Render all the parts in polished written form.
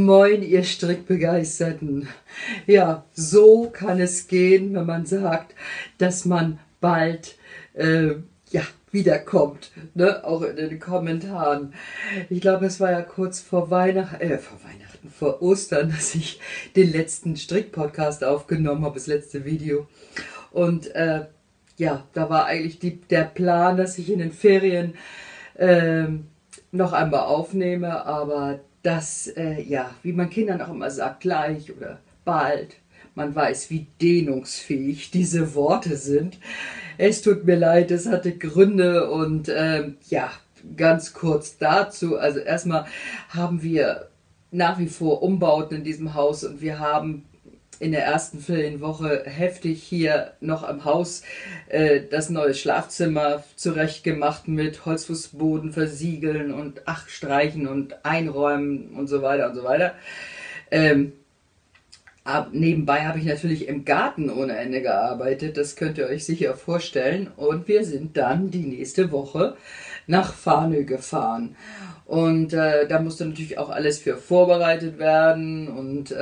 Moin, ihr Strickbegeisterten. Ja, so kann es gehen, wenn man sagt, dass man bald ja, wiederkommt, ne? Auch in den Kommentaren. Ich glaube, es war ja kurz vor Weihnachten, vor Ostern, dass ich den letzten Strick-Podcast aufgenommen habe, das letzte Video. Und ja, da war eigentlich der Plan, dass ich in den Ferien noch einmal aufnehme, aber das, ja, wie man Kindern auch immer sagt, gleich oder bald. Man weiß, wie dehnungsfähig diese Worte sind. Es tut mir leid, es hatte Gründe und ja, ganz kurz dazu. Also erstmal haben wir nach wie vor Umbauten in diesem Haus und wir haben in der ersten Ferienwoche heftig hier noch am Haus das neue Schlafzimmer zurecht gemacht mit Holzfußboden versiegeln und ach, streichen und einräumen und so weiter und so weiter. Nebenbei habe ich natürlich im Garten ohne Ende gearbeitet, das könnt ihr euch sicher vorstellen. Und wir sind dann die nächste Woche nach Farnö gefahren. Und da musste natürlich auch alles für vorbereitet werden und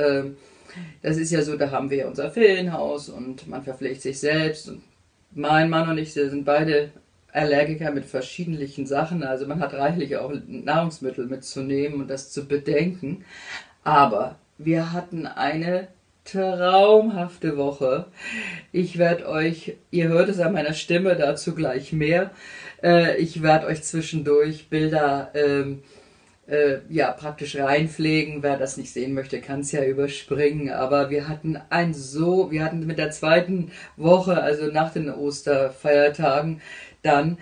das ist ja so, da haben wir ja unser Ferienhaus und man verpflegt sich selbst. Und mein Mann und ich sind beide Allergiker mit verschiedenen Sachen. Also man hat reichlich auch Nahrungsmittel mitzunehmen und das zu bedenken. Aber wir hatten eine traumhafte Woche. Ich werde euch, ihr hört es an meiner Stimme, dazu gleich mehr. Ich werde euch zwischendurch Bilder ja, praktisch reinpflegen. Wer das nicht sehen möchte, kann es ja überspringen. Aber wir hatten mit der zweiten Woche, also nach den Osterfeiertagen, dann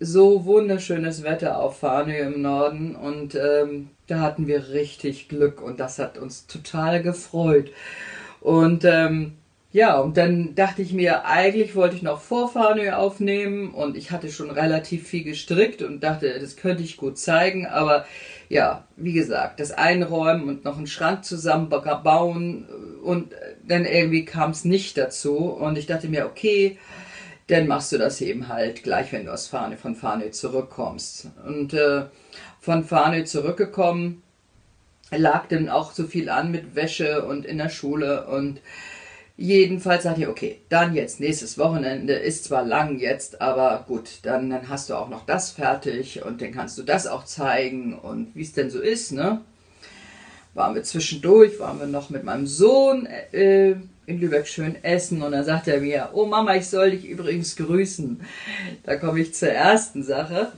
so wunderschönes Wetter auf Farnö im Norden und da hatten wir richtig Glück und das hat uns total gefreut. Und ja, und dann dachte ich mir, eigentlich wollte ich noch vor Farnö aufnehmen und ich hatte schon relativ viel gestrickt und dachte, das könnte ich gut zeigen, aber ja, wie gesagt, das Einräumen und noch einen Schrank zusammenbauen und dann irgendwie kam es nicht dazu und ich dachte mir, okay, dann machst du das eben halt gleich, wenn du von Farnö zurückkommst. Und von Farnö zurückgekommen, lag dann auch so viel an mit Wäsche und in der Schule und jedenfalls dachte ich, okay, dann jetzt nächstes Wochenende, ist zwar lang jetzt, aber gut, dann hast du auch noch das fertig und dann kannst du das auch zeigen und wie es denn so ist, ne? Waren wir noch mit meinem Sohn in Lübeck schön essen und dann sagt er mir, oh Mama, ich soll dich übrigens grüßen. Da komme ich zur ersten Sache.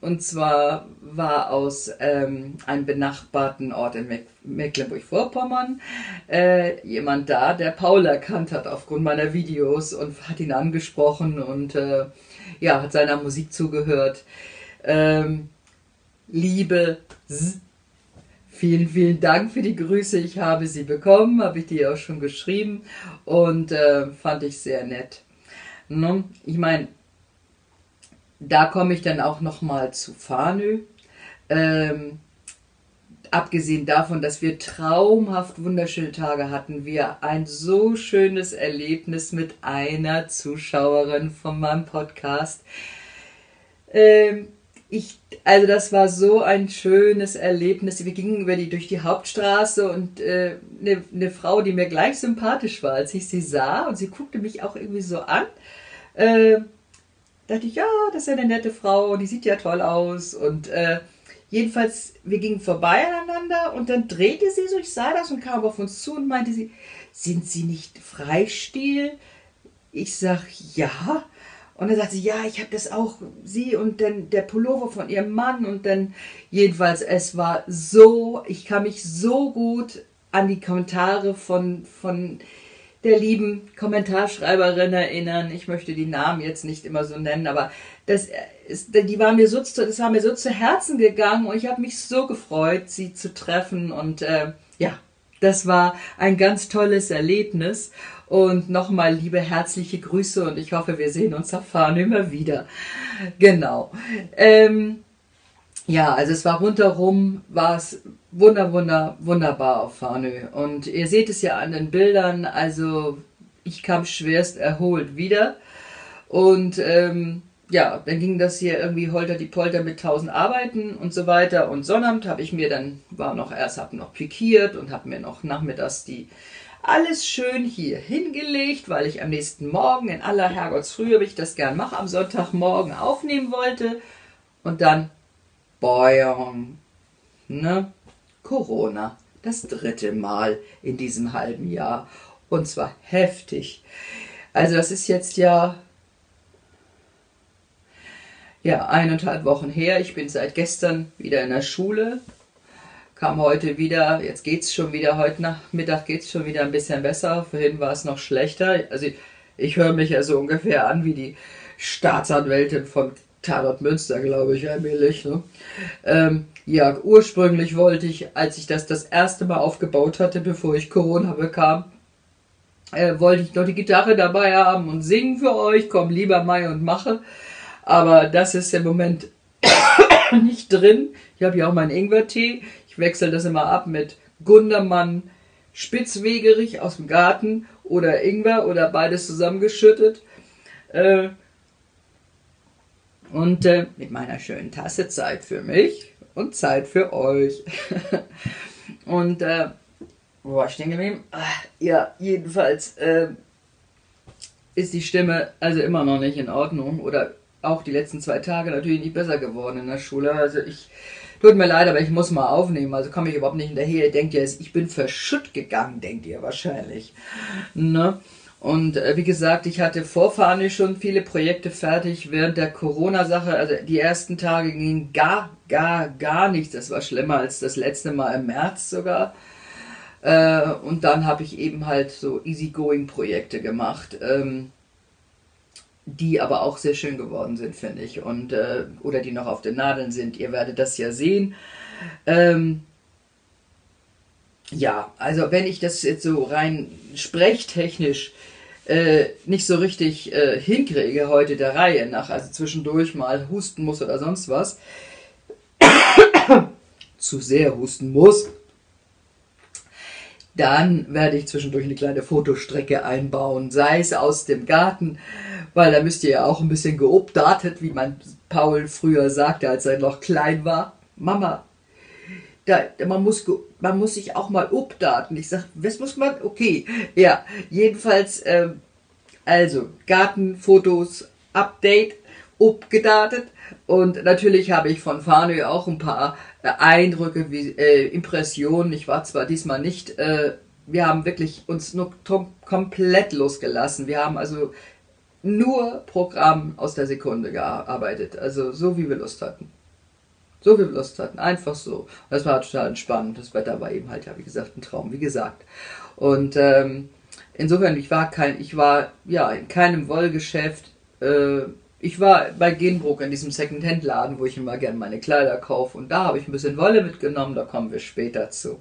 Und zwar war aus einem benachbarten Ort in Mecklenburg-Vorpommern jemand da, der Paul erkannt hat aufgrund meiner Videos und hat ihn angesprochen und ja, hat seiner Musik zugehört. Liebe vielen, vielen Dank für die Grüße. Ich habe sie bekommen, habe ich dir auch schon geschrieben und fand ich sehr nett. Ne? Ich meine, da komme ich dann auch nochmal zu Farnö. Abgesehen davon, dass wir traumhaft wunderschöne Tage hatten, wir ein so schönes Erlebnis mit einer Zuschauerin von meinem Podcast. Also das war so ein schönes Erlebnis. Wir gingen durch die Hauptstraße und eine Frau, die mir gleich sympathisch war, als ich sie sah und sie guckte mich auch irgendwie so an, dachte ich, ja, das ist ja eine nette Frau, die sieht ja toll aus und jedenfalls, wir gingen vorbei aneinander und dann drehte sie so, ich sah das und kam auf uns zu und meinte sie, sind Sie nicht Freistil? Ich sag, ja. Und dann sagt sie, ja, ich habe das auch, sie und dann der Pullover von ihrem Mann und dann, jedenfalls, es war so, ich kann mich so gut an die Kommentare von der lieben Kommentarschreiberin erinnern. Ich möchte die Namen jetzt nicht immer so nennen, aber das war mir so zu Herzen gegangen und ich habe mich so gefreut, sie zu treffen und ja, das war ein ganz tolles Erlebnis und nochmal liebe herzliche Grüße und ich hoffe, wir sehen uns auf Farnö immer wieder. Genau. Ja, also es war rundherum, war es wunderbar auf Farnö und ihr seht es ja an den Bildern, also ich kam schwerst erholt wieder und ja, dann ging das hier irgendwie holter die Polter mit 1000 Arbeiten und so weiter. Und Sonnabend habe ich mir dann, habe noch pikiert und habe mir noch nachmittags die alles schön hier hingelegt, weil ich am nächsten Morgen in aller Herrgottsfrühe, wie ich das gern mache, am Sonntagmorgen aufnehmen wollte. Und dann, boing, ne, Corona, das 3. Mal in diesem halben Jahr. Und zwar heftig. Also das ist jetzt ja 1,5 Wochen her. Ich bin seit gestern wieder in der Schule, kam heute wieder, jetzt geht's schon wieder, heute Nachmittag geht's schon wieder ein bisschen besser, vorhin war es noch schlechter. Also ich höre mich ja so ungefähr an wie die Staatsanwältin von Tarot Münster, glaube ich, allmählich. Ne? Ja, ursprünglich wollte ich, als ich das erste Mal aufgebaut hatte, bevor ich Corona bekam, wollte ich noch die Gitarre dabei haben und singen für euch, komm lieber Mai und mache. Aber das ist im Moment nicht drin. Ich habe ja auch meinen Ingwertee. Ich wechsle das immer ab mit Gundermann Spitzwegerich aus dem Garten oder Ingwer oder beides zusammengeschüttet. Und mit meiner schönen Tasse Zeit für mich und Zeit für euch. Und boah, ich denke mir, ja, jedenfalls ist die Stimme also immer noch nicht in Ordnung oder auch die letzten 2 Tage natürlich nicht besser geworden in der Schule. Also ich, tut mir leid, aber ich muss mal aufnehmen, also komme ich überhaupt nicht hinterher. Denkt ihr, ich bin verschütt gegangen, denkt ihr wahrscheinlich. Ne? Und wie gesagt, ich hatte vor Farnö schon viele Projekte fertig während der Corona-Sache. Also die ersten Tage ging gar nichts. Das war schlimmer als das letzte Mal im März sogar. Und dann habe ich eben halt so Easygoing-Projekte gemacht, die aber auch sehr schön geworden sind, finde ich. Und, oder die noch auf den Nadeln sind. Ihr werdet das ja sehen. Ja, also wenn ich das jetzt so rein sprechtechnisch nicht so richtig hinkriege heute der Reihe nach, also zwischendurch mal husten muss oder sonst was, zu sehr husten muss, dann werde ich zwischendurch eine kleine Fotostrecke einbauen, sei es aus dem Garten, weil da müsst ihr ja auch ein bisschen geobdatet, wie mein Paul früher sagte, als er noch klein war. Mama, man muss sich auch mal obdaten. Ich sage, was muss man? Okay, ja, jedenfalls, also Gartenfotos, Update, obgedatet. Und natürlich habe ich von Farnö auch ein paar Eindrücke, Impressionen. Ich war zwar diesmal nicht, wir haben wirklich uns nur komplett losgelassen. Wir haben also nur Programm aus der Sekunde gearbeitet, also so wie wir Lust hatten. So wie wir Lust hatten, einfach so. Das war total entspannend. Das Wetter war eben halt, ja, wie gesagt, ein Traum, wie gesagt. Und insofern, ich war in keinem Wollgeschäft. Ich war bei Genbrug in diesem Second-Hand-Laden, wo ich immer gerne meine Kleider kaufe. Und da habe ich ein bisschen Wolle mitgenommen, da kommen wir später zu.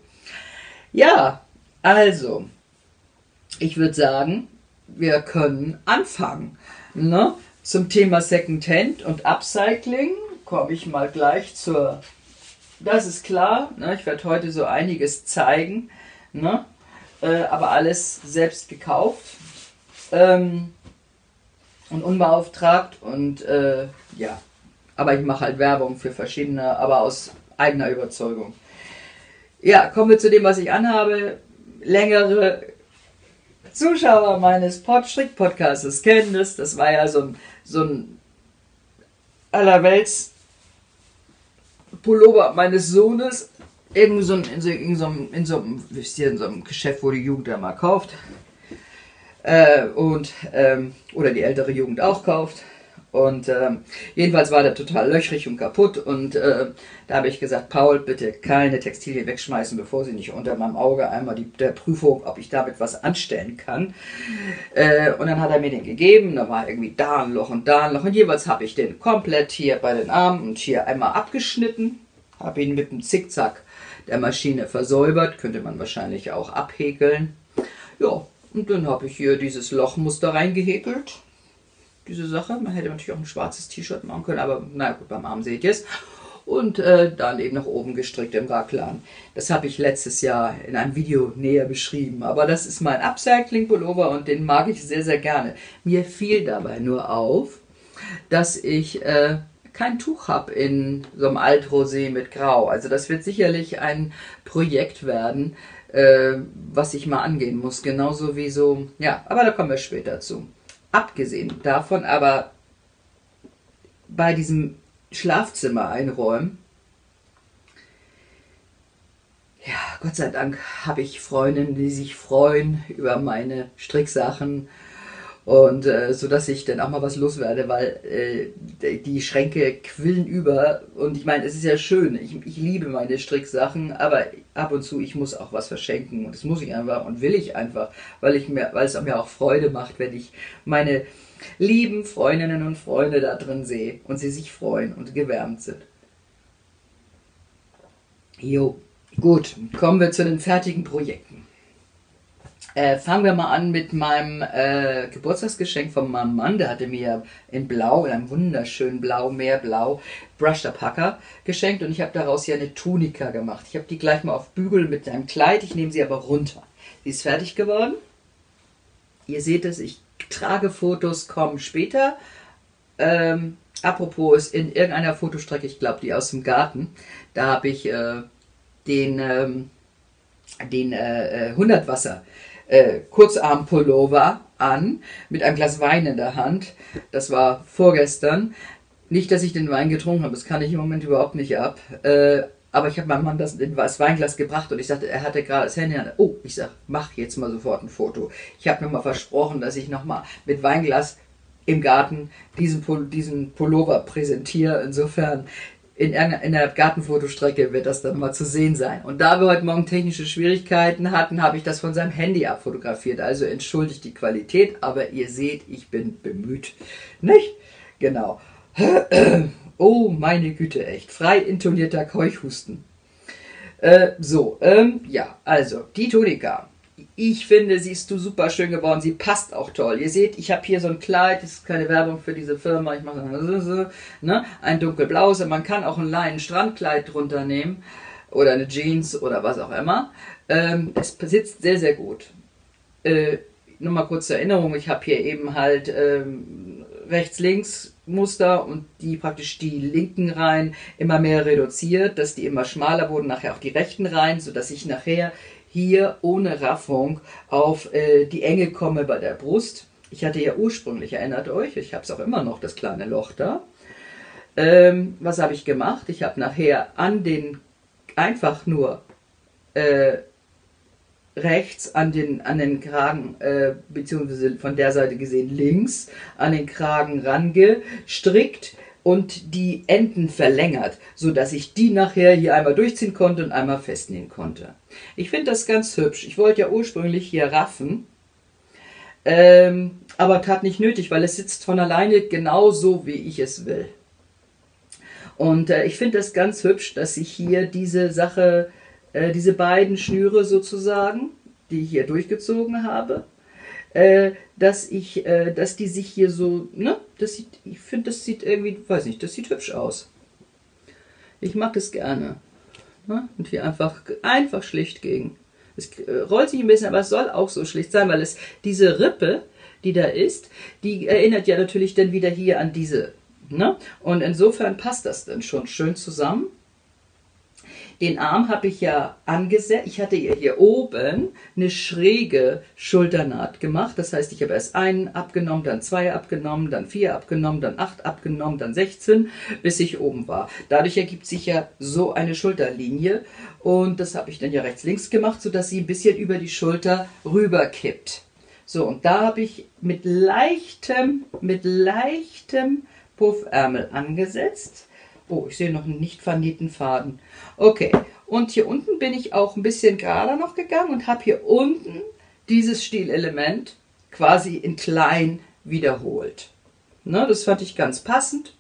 Ja, also, ich würde sagen, wir können anfangen. Ne? Zum Thema Second-Hand und Upcycling komme ich mal gleich zur... Das ist klar, ne? Ich werde heute so einiges zeigen, ne? Aber alles selbst gekauft. Und unbeauftragt und ja, aber ich mache halt Werbung für verschiedene, aber aus eigener Überzeugung. Ja, kommen wir zu dem, was ich anhabe. Längere Zuschauer meines Podstrick-Podcasts kennen das. Das war ja so ein allerwelts Pullover meines Sohnes. Irgendwie so in so einem Geschäft, wo die Jugend ja mal kauft. Oder die ältere Jugend auch kauft. Und jedenfalls war der total löchrig und kaputt. Und da habe ich gesagt, Paul, bitte keine Textilien wegschmeißen, bevor sie nicht unter meinem Auge einmal der Prüfung, ob ich damit was anstellen kann. Und dann hat er mir den gegeben. Da war irgendwie da ein Loch und da ein Loch. Und jeweils habe ich den komplett hier bei den Armen und hier einmal abgeschnitten. Habe ihn mit dem Zickzack der Maschine versäubert. Könnte man wahrscheinlich auch abhäkeln. Ja. Und dann habe ich hier dieses Lochmuster reingehäkelt, diese Sache. Man hätte natürlich auch ein schwarzes T-Shirt machen können, aber na gut, beim Arm seht ihr es. Und dann eben nach oben gestrickt im Raglan. Das habe ich letztes Jahr in einem Video näher beschrieben. Aber das ist mein Upcycling-Pullover und den mag ich sehr, sehr gerne. Mir fiel dabei nur auf, dass ich kein Tuch habe in so einem Altrosé mit Grau. Also das wird sicherlich ein Projekt werden, was ich mal angehen muss. Genauso wie so, ja, aber da kommen wir später zu. Abgesehen davon aber bei diesem Schlafzimmer einräumen, ja, Gott sei Dank habe ich Freundinnen, die sich freuen über meine Stricksachen und so, dass ich dann auch mal was loswerde, weil die Schränke quillen über und ich meine, es ist ja schön, ich liebe meine Stricksachen, aber ab und zu, ich muss auch was verschenken und das muss ich einfach und will ich einfach, weil es mir auch Freude macht, wenn ich meine lieben Freundinnen und Freunde da drin sehe und sie sich freuen und gewärmt sind. Jo. Gut, kommen wir zu den fertigen Projekten. Fangen wir mal an mit meinem Geburtstagsgeschenk von meinem Mann. Der hatte mir in Blau, in einem wunderschönen Blau, Meerblau, Brushed Alpaka geschenkt. Und ich habe daraus hier eine Tunika gemacht. Ich habe die gleich mal auf Bügel mit einem Kleid. Ich nehme sie aber runter. Sie ist fertig geworden. Ihr seht es, ich trage Fotos, kommen später. Apropos, ist in irgendeiner Fotostrecke, ich glaube die aus dem Garten, da habe ich... den Hundertwasser Kurzarmpullover an, mit einem Glas Wein in der Hand. Das war vorgestern. Nicht, dass ich den Wein getrunken habe, das kann ich im Moment überhaupt nicht ab. Aber ich habe meinem Mann das Weinglas gebracht und ich sagte, er hatte gerade das Handy an. Oh, ich sage, mach jetzt mal sofort ein Foto. Ich habe mir mal versprochen, dass ich nochmal mit Weinglas im Garten diesen Pullover präsentiere. Insofern... In der Gartenfotostrecke wird das dann mal zu sehen sein. Und da wir heute Morgen technische Schwierigkeiten hatten, habe ich das von seinem Handy abfotografiert. Also entschuldigt die Qualität, aber ihr seht, ich bin bemüht. Nicht? Genau. Oh, meine Güte, echt. Frei intonierter Keuchhusten. Ja, also, die Tunika. Ich finde, sie ist super schön geworden. Sie passt auch toll. Ihr seht, ich habe hier so ein Kleid. Das ist keine Werbung für diese Firma. Ich mache ne? Ein dunkelblaues. Man kann auch ein Leinen-Strandkleid drunter nehmen. Oder eine Jeans oder was auch immer. Es sitzt sehr, sehr gut. Nur mal kurz zur Erinnerung. Ich habe hier eben halt rechts-links Muster und die praktisch die linken Reihen immer mehr reduziert. Dass die immer schmaler wurden. Nachher auch die rechten Reihen, sodass ich nachher... hier ohne Raffung auf die Enge komme bei der Brust. Ich hatte ja ursprünglich, erinnert euch, ich habe es auch immer noch, das kleine Loch da. Was habe ich gemacht? Ich habe nachher an den, einfach nur rechts an den Kragen, beziehungsweise von der Seite gesehen links, an den Kragen rangestrickt und die Enden verlängert, sodass ich die nachher hier einmal durchziehen konnte und einmal festnähen konnte. Ich finde das ganz hübsch. Ich wollte ja ursprünglich hier raffen, aber tat nicht nötig, weil es sitzt von alleine genauso, wie ich es will. Und ich finde das ganz hübsch, dass ich hier diese Sache, diese beiden Schnüre sozusagen, die ich hier durchgezogen habe, dass die sich hier so, ne, das sieht, ich finde, das sieht irgendwie, weiß nicht, das sieht hübsch aus. Ich mag das gerne. Ne? Und hier einfach schlicht gegen. Es rollt sich ein bisschen, aber es soll auch so schlicht sein, weil es diese Rippe, die da ist, die erinnert ja natürlich dann wieder hier an diese. Ne? Und insofern passt das dann schon schön zusammen. Den Arm habe ich ja angesetzt. Ich hatte ja hier oben eine schräge Schulternaht gemacht. Das heißt, ich habe erst einen abgenommen, dann zwei abgenommen, dann vier abgenommen, dann acht abgenommen, dann 16, bis ich oben war. Dadurch ergibt sich ja so eine Schulterlinie. Und das habe ich dann ja rechts-links gemacht, sodass sie ein bisschen über die Schulter rüber kippt. So, und da habe ich mit leichtem Puffärmel angesetzt. Oh, ich sehe noch einen nicht vernähten Faden. Okay, und hier unten bin ich auch ein bisschen gerader noch gegangen und habe hier unten dieses Stilelement quasi in klein wiederholt. Ne, das fand ich ganz passend.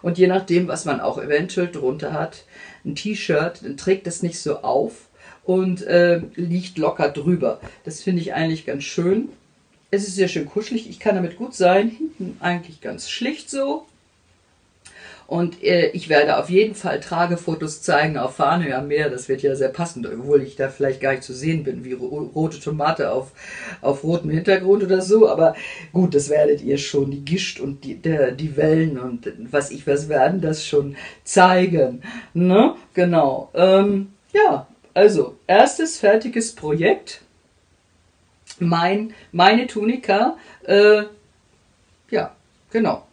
Und je nachdem, was man auch eventuell drunter hat, ein T-Shirt, dann trägt das nicht so auf und liegt locker drüber. Das finde ich eigentlich ganz schön. Es ist sehr schön kuschelig, ich kann damit gut sein. Hinten eigentlich ganz schlicht so. Und ich werde auf jeden Fall Tragefotos zeigen auf Farnö am Meer. Das wird ja sehr passend, obwohl ich da vielleicht gar nicht zu sehen bin, wie rote Tomate auf rotem Hintergrund oder so. Aber gut, das werdet ihr schon, die Gischt und die Wellen und was werden das schon zeigen. Ne? Genau. Ja, also erstes fertiges Projekt. Meine Tunika. Ja, genau.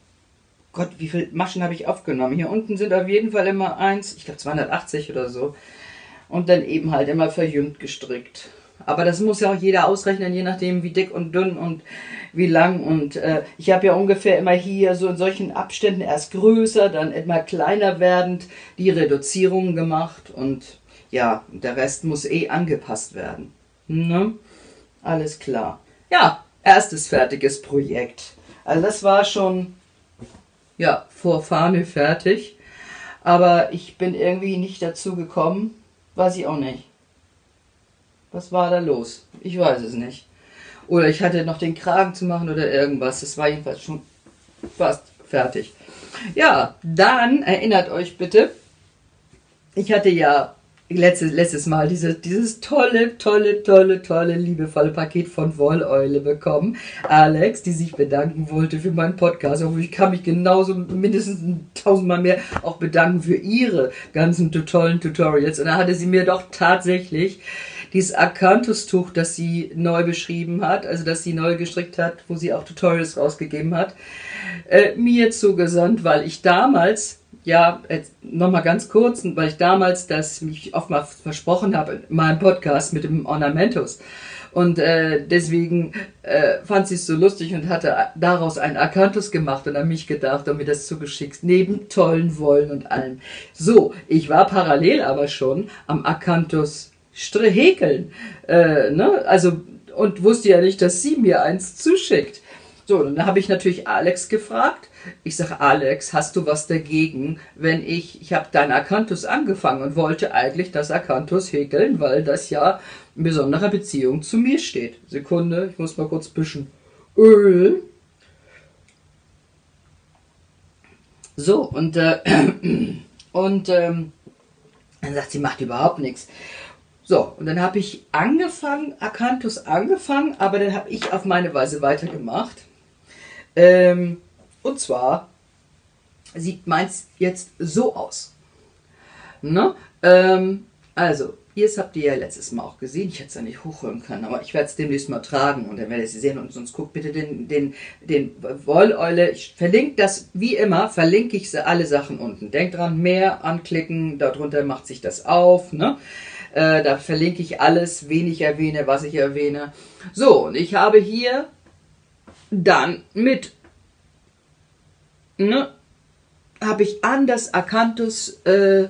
Gott, wie viele Maschen habe ich aufgenommen? Hier unten sind auf jeden Fall immer eins, ich glaube 280 oder so. Und dann eben halt immer verjüngt gestrickt. Aber das muss ja auch jeder ausrechnen, je nachdem wie dick und dünn und wie lang. Und ich habe ja ungefähr immer hier so in solchen Abständen erst größer, dann immer kleiner werdend die Reduzierung gemacht. Und ja, der Rest muss eh angepasst werden. Ne? Alles klar. Ja, erstes fertiges Projekt. Also das war schon... ja, vor Farnö fertig, aber ich bin irgendwie nicht dazu gekommen, weiß ich auch nicht. Was war da los? Ich weiß es nicht. Oder ich hatte noch den Kragen zu machen oder irgendwas, das war jedenfalls schon fast fertig. Ja, dann erinnert euch bitte, ich hatte ja letztes Mal dieses tolle, liebevolle Paket von Wolläule bekommen. Alex, die sich bedanken wollte für meinen Podcast. Aber ich kann mich genauso mindestens 1000-mal mehr auch bedanken für ihre ganzen tollen Tutorials. Und da hatte sie mir doch tatsächlich dieses Akanthus-Tuch, das sie neu beschrieben hat, also das sie neu gestrickt hat, wo sie auch Tutorials rausgegeben hat, mir zugesandt, weil ich damals... ja, nochmal ganz kurz, weil ich damals das mich oftmals versprochen habe in meinem Podcast mit dem Ornamentus. Und deswegen fand sie es so lustig und hatte daraus einen Akanthus gemacht und an mich gedacht und mir das zugeschickt, neben tollen Wollen und allem. So, ich war parallel aber schon am Akanthus häkeln, ne? Also, und wusste ja nicht, dass sie mir eins zuschickt. So, dann habe ich natürlich Alex gefragt. Ich sage, Alex, hast du was dagegen, wenn ich habe deinen Akanthus angefangen und wollte eigentlich das Akanthus häkeln, weil das ja in besonderer Beziehung zu mir steht. Sekunde, ich muss mal kurz ein bisschen Öl. So, und dann sagt sie, macht überhaupt nichts. So, und dann habe ich angefangen, Akanthus angefangen, aber dann habe ich auf meine Weise weitergemacht. Und zwar sieht meins jetzt so aus. Ne? Also, ihr habt ihr ja letztes Mal auch gesehen. Ich hätte es ja nicht hochrühren können, aber ich werde es demnächst mal tragen und dann werdet ihr sehen. Und sonst guckt bitte den Wolläule. Ich verlinke das, wie immer, verlinke ich alle Sachen unten. Denkt dran, mehr anklicken, darunter macht sich das auf. Ne? Da verlinke ich alles, wen ich erwähne, was ich erwähne. So, und ich habe hier dann mit... ne, habe ich an das Akanthus-Muster,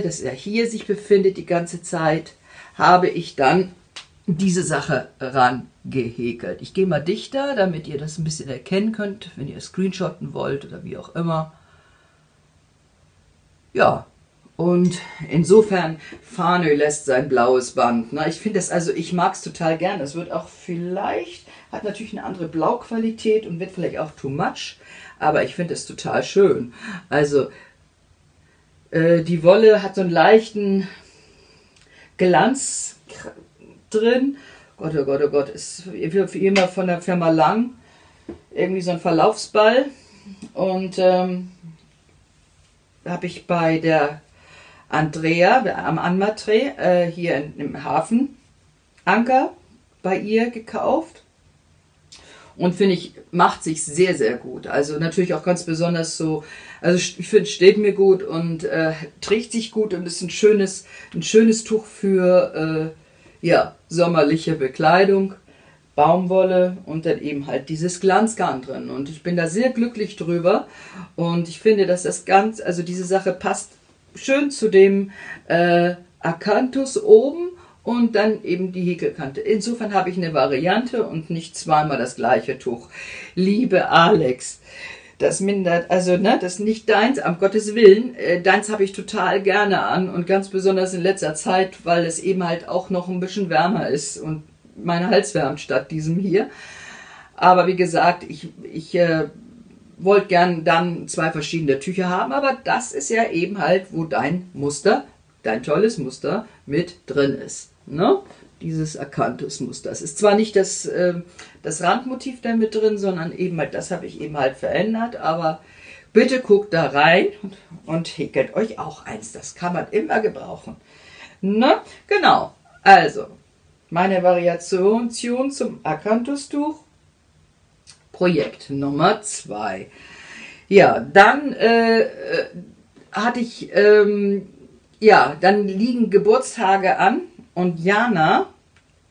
das ja hier sich befindet die ganze Zeit, habe ich dann diese Sache rangehäkelt. Ich gehe mal dichter, damit ihr das ein bisschen erkennen könnt, wenn ihr screenshotten wollt oder wie auch immer. Ja, und insofern, Farnö lässt sein blaues Band. Na, ich finde das, also ich mag es total gern. Das wird auch vielleicht... hat natürlich eine andere Blauqualität und wird vielleicht auch too much, aber ich finde es total schön. Also die Wolle hat so einen leichten Glanz drin. Gott, oh Gott, oh Gott, ist wie immer von der Firma Lang irgendwie so ein Verlaufsball. Und habe ich bei der Andrea am Anmatré hier im Hafen Anker bei ihr gekauft. Und finde ich, macht sich sehr, sehr gut. Also natürlich auch ganz besonders so, also ich finde, steht mir gut und trägt sich gut und ist ein schönes Tuch für ja, sommerliche Bekleidung, Baumwolle und dann eben halt dieses Glanzgarn drin. Und ich bin da sehr glücklich drüber und ich finde, dass das ganz, also diese Sache passt schön zu dem Akanthus oben. Und dann eben die Häkelkante. Insofern habe ich eine Variante und nicht zweimal das gleiche Tuch. Liebe Alex, das mindert, also ne, das ist nicht deins, am Gottes Willen. Deins habe ich total gerne an und ganz besonders in letzter Zeit, weil es eben halt auch noch ein bisschen wärmer ist und mein Hals wärmt statt diesem hier. Aber wie gesagt, ich wollt gern dann zwei verschiedene Tücher haben, aber das ist ja eben halt, wo dein Muster, dein tolles Muster mit drin ist. Ne? Dieses Akanthus-Muster. Es ist zwar nicht das, das Randmotiv da mit drin, sondern eben halt, das habe ich eben halt verändert, aber bitte guckt da rein und häkelt euch auch eins. Das kann man immer gebrauchen. Ne? Genau, also meine Variation zum Akanthus-Tuch. Projekt Nummer 2. Ja, dann hatte ich, ja, dann liegen Geburtstage an und Jana,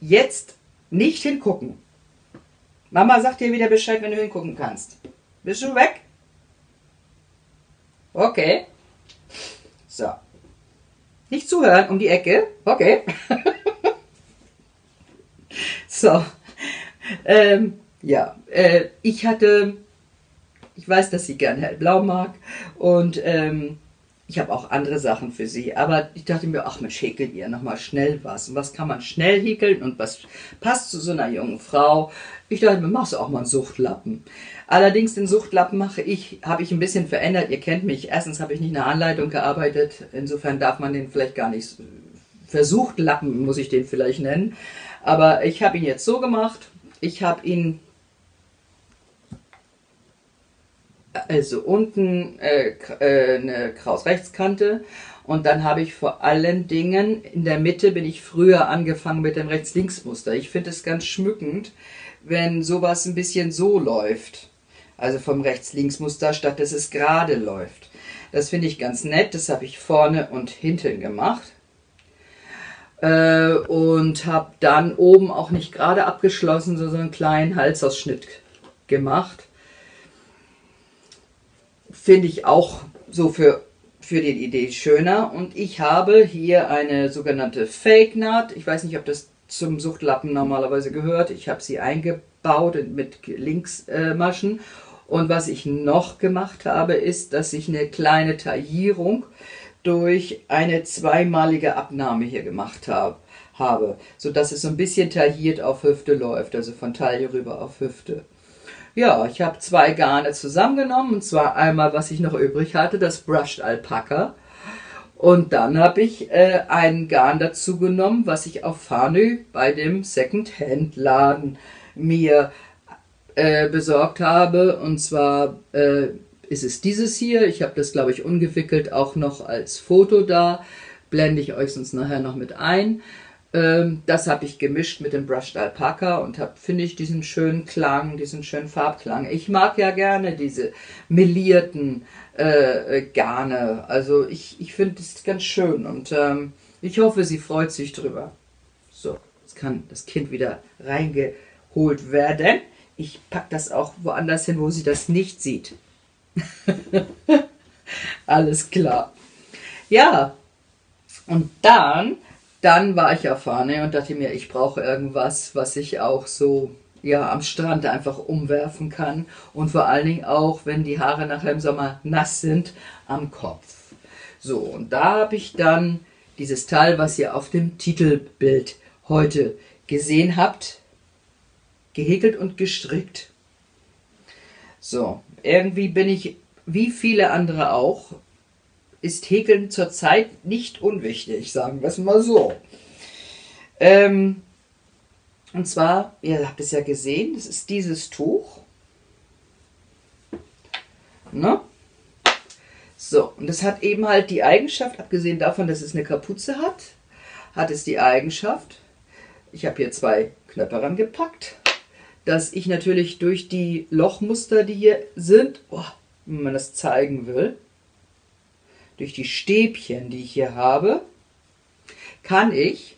jetzt nicht hingucken. Mama sagt dir wieder Bescheid, wenn du hingucken kannst. Bist du weg? Okay. So. Nicht zuhören, um die Ecke. Okay. So. Ja, ich hatte, ich weiß, dass sie gern hellblau mag und ich habe auch andere Sachen für sie, aber ich dachte mir, ach Mensch, häkeln ihr nochmal schnell was. Und was kann man schnell häkeln und was passt zu so einer jungen Frau? Ich dachte mir, machst du auch mal einen Suchtlappen. Allerdings den Suchtlappen mache ich, habe ich ein bisschen verändert, ihr kennt mich. Erstens habe ich nicht nach Anleitung gearbeitet, insofern darf man den vielleicht gar nicht, versucht Lappen muss ich den vielleicht nennen, aber ich habe ihn jetzt so gemacht, ich habe ihn... Also unten eine Kraus-Rechtskante und dann habe ich vor allen Dingen in der Mitte bin ich früher angefangen mit dem Rechts-Links-Muster. Ich finde es ganz schmückend, wenn sowas ein bisschen so läuft, also vom Rechts-Links-Muster, statt dass es gerade läuft. Das finde ich ganz nett, das habe ich vorne und hinten gemacht. Und habe dann oben auch nicht gerade abgeschlossen, sondern so einen kleinen Halsausschnitt gemacht. Finde ich auch so für die Idee schöner. Und ich habe hier eine sogenannte Fake-Naht. Ich weiß nicht, ob das zum Suchtlappen normalerweise gehört. Ich habe sie eingebaut mit Linksmaschen. Und was ich noch gemacht habe, ist, dass ich eine kleine Taillierung durch eine zweimalige Abnahme hier gemacht habe. Sodass es so ein bisschen tailliert auf Hüfte läuft, also von Taille rüber auf Hüfte. Ja, ich habe zwei Garne zusammengenommen, und zwar einmal, was ich noch übrig hatte, das Brushed Alpaka. Und dann habe ich einen Garn dazu genommen, was ich auf Farnö bei dem Second-Hand-Laden mir besorgt habe. Und zwar ist es dieses hier. Ich habe das, glaube ich, ungewickelt auch noch als Foto da. Blende ich euch sonst nachher noch mit ein. Das habe ich gemischt mit dem Brushed Alpaka und habe, finde ich, diesen schönen Klang, diesen schönen Farbklang. Ich mag ja gerne diese melierten Garne. Also ich finde das ganz schön und ich hoffe, sie freut sich drüber. So, jetzt kann das Kind wieder reingeholt werden. Ich packe das auch woanders hin, wo sie das nicht sieht. Alles klar. Ja, und dann war ich auf Farnö und dachte mir, ich brauche irgendwas, was ich auch so ja, am Strand einfach umwerfen kann. Und vor allen Dingen auch, wenn die Haare nachher im Sommer nass sind, am Kopf. So, und da habe ich dann dieses Teil, was ihr auf dem Titelbild heute gesehen habt, gehäkelt und gestrickt. So, irgendwie bin ich, wie viele andere auch, ist Häkeln zurzeit nicht unwichtig, sagen wir es mal so. Und zwar, ihr habt es ja gesehen, das ist dieses Tuch. Ne? So, und das hat eben halt die Eigenschaft, abgesehen davon, dass es eine Kapuze hat, hat es die Eigenschaft, ich habe hier zwei Knöpfe rangepackt, dass ich natürlich durch die Lochmuster, die hier sind, oh, wenn man das zeigen will, durch die Stäbchen, die ich hier habe, kann ich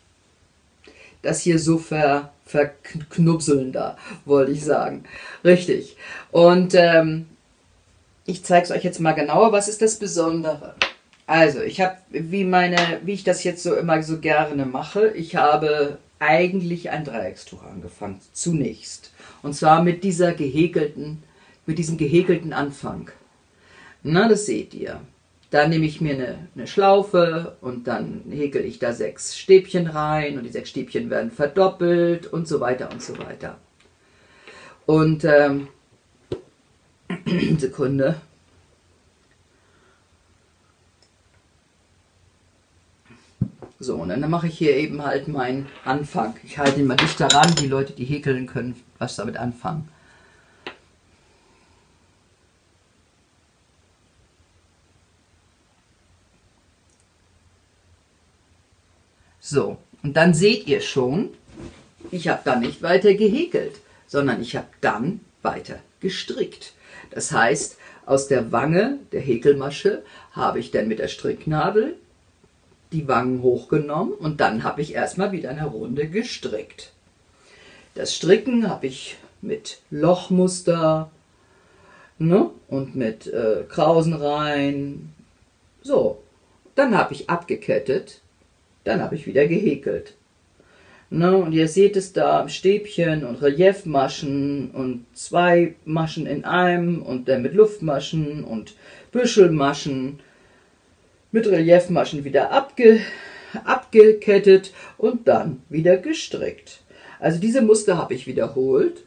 das hier so verknupseln da, wollte ich sagen. Richtig. Und ich zeige es euch jetzt mal genauer. Was ist das Besondere? Also, ich habe, wie ich das jetzt so immer so gerne mache, ich habe eigentlich ein Dreieckstuch angefangen, zunächst. Und zwar mit diesem gehäkelten Anfang. Na, das seht ihr. Da nehme ich mir eine Schlaufe und dann häkel ich da 6 Stäbchen rein und die 6 Stäbchen werden verdoppelt und so weiter und so weiter. Und Sekunde. So, und dann mache ich hier eben halt meinen Anfang. Ich halte ihn mal dicht daran, die Leute, die häkeln können, was damit anfangen. So, und dann seht ihr schon, ich habe da nicht weiter gehäkelt, sondern ich habe dann weiter gestrickt. Das heißt, aus der Wange der Häkelmasche habe ich dann mit der Stricknadel die Wangen hochgenommen und dann habe ich erstmal wieder eine Runde gestrickt. Das Stricken habe ich mit Lochmuster, ne, und mit Krausen rein. So, dann habe ich abgekettet, dann habe ich wieder gehäkelt. Ne, und ihr seht es da am Stäbchen und Reliefmaschen und zwei Maschen in einem und dann mit Luftmaschen und Büschelmaschen, mit Reliefmaschen wieder abgekettet und dann wieder gestrickt. Also diese Muster habe ich wiederholt.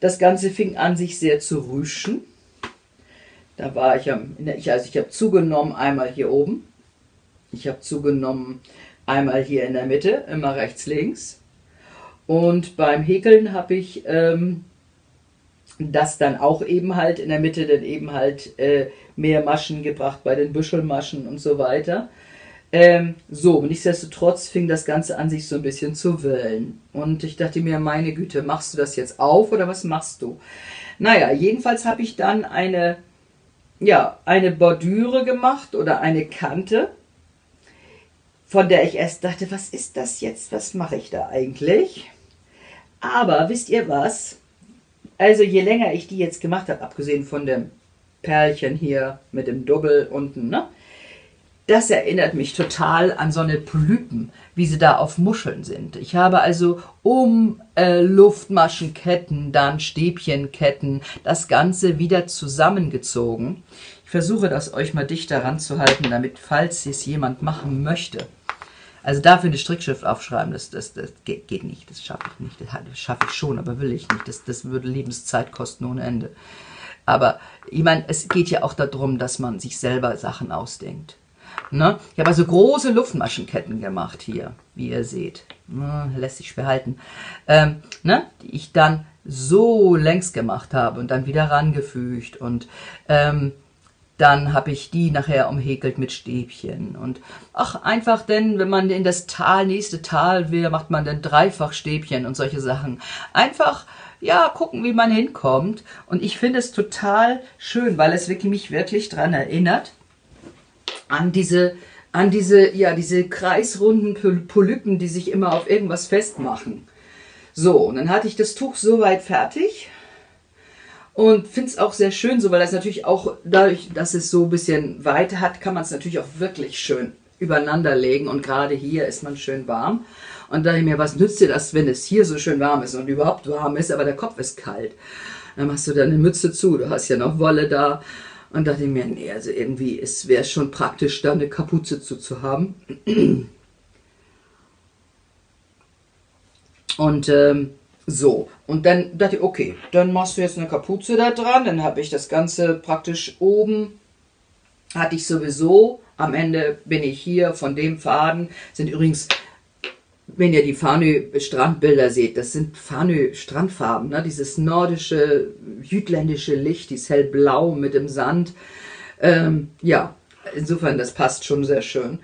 Das Ganze fing an, sich sehr zu rüschen. Da war ich am, also ich habe zugenommen, einmal hier oben. Ich habe zugenommen, einmal hier in der Mitte, immer rechts, links. Und beim Häkeln habe ich das dann auch eben halt in der Mitte dann eben halt mehr Maschen gebracht bei den Büschelmaschen und so weiter. So, und nichtsdestotrotz fing das Ganze an, sich so ein bisschen zu wöllen. Und ich dachte mir, meine Güte, machst du das jetzt auf oder was machst du? Naja, jedenfalls habe ich dann eine, ja, eine Bordüre gemacht oder eine Kante, von der ich erst dachte, was ist das jetzt, was mache ich da eigentlich? Aber wisst ihr was? Also je länger ich die jetzt gemacht habe, abgesehen von dem Perlchen hier mit dem Double unten, ne? Das erinnert mich total an so eine Polypen, wie sie da auf Muscheln sind. Ich habe also Luftmaschenketten, dann Stäbchenketten, das Ganze wieder zusammengezogen. Ich versuche das euch mal dicht daran zu halten, damit, falls es jemand machen möchte. Also dafür eine Strickschrift aufschreiben, das geht nicht, das schaffe ich nicht. Das schaffe ich schon, aber will ich nicht. Das würde Lebenszeit kosten ohne Ende. Aber ich meine, es geht ja auch darum, dass man sich selber Sachen ausdenkt. Ne? Ich habe also große Luftmaschenketten gemacht hier, wie ihr seht. Lässt sich schwer halten. Ne? Die ich dann so längs gemacht habe und dann wieder rangefügt und... dann habe ich die nachher umhäkelt mit Stäbchen. Und ach, einfach denn, wenn man in das Tal, nächste Tal will, macht man dann dreifach Stäbchen und solche Sachen. Einfach, ja, gucken, wie man hinkommt. Und ich finde es total schön, weil es wirklich mich wirklich daran erinnert, an diese kreisrunden Polypen, die sich immer auf irgendwas festmachen. So, und dann hatte ich das Tuch soweit fertig. Und finde es auch sehr schön so, weil das natürlich auch, dadurch, dass es so ein bisschen Weite hat, kann man es natürlich auch wirklich schön übereinander legen. Und gerade hier ist man schön warm. Und da dachte ich mir, was nützt dir das, wenn es hier so schön warm ist und überhaupt warm ist, aber der Kopf ist kalt. Dann machst du deine Mütze zu, du hast ja noch Wolle da. Und da dachte ich mir, nee, also irgendwie, es wäre schon praktisch, da eine Kapuze zu haben. Und so, und dann dachte ich, okay, dann machst du jetzt eine Kapuze da dran, dann habe ich das Ganze praktisch oben, hatte ich sowieso, am Ende bin ich hier von dem Faden, sind übrigens, wenn ihr die Farnö-Strandbilder seht, das sind Farnö-Strandfarben, ne? Dieses nordische, jütländische Licht, dieses hellblau mit dem Sand, ja, insofern, das passt schon sehr schön.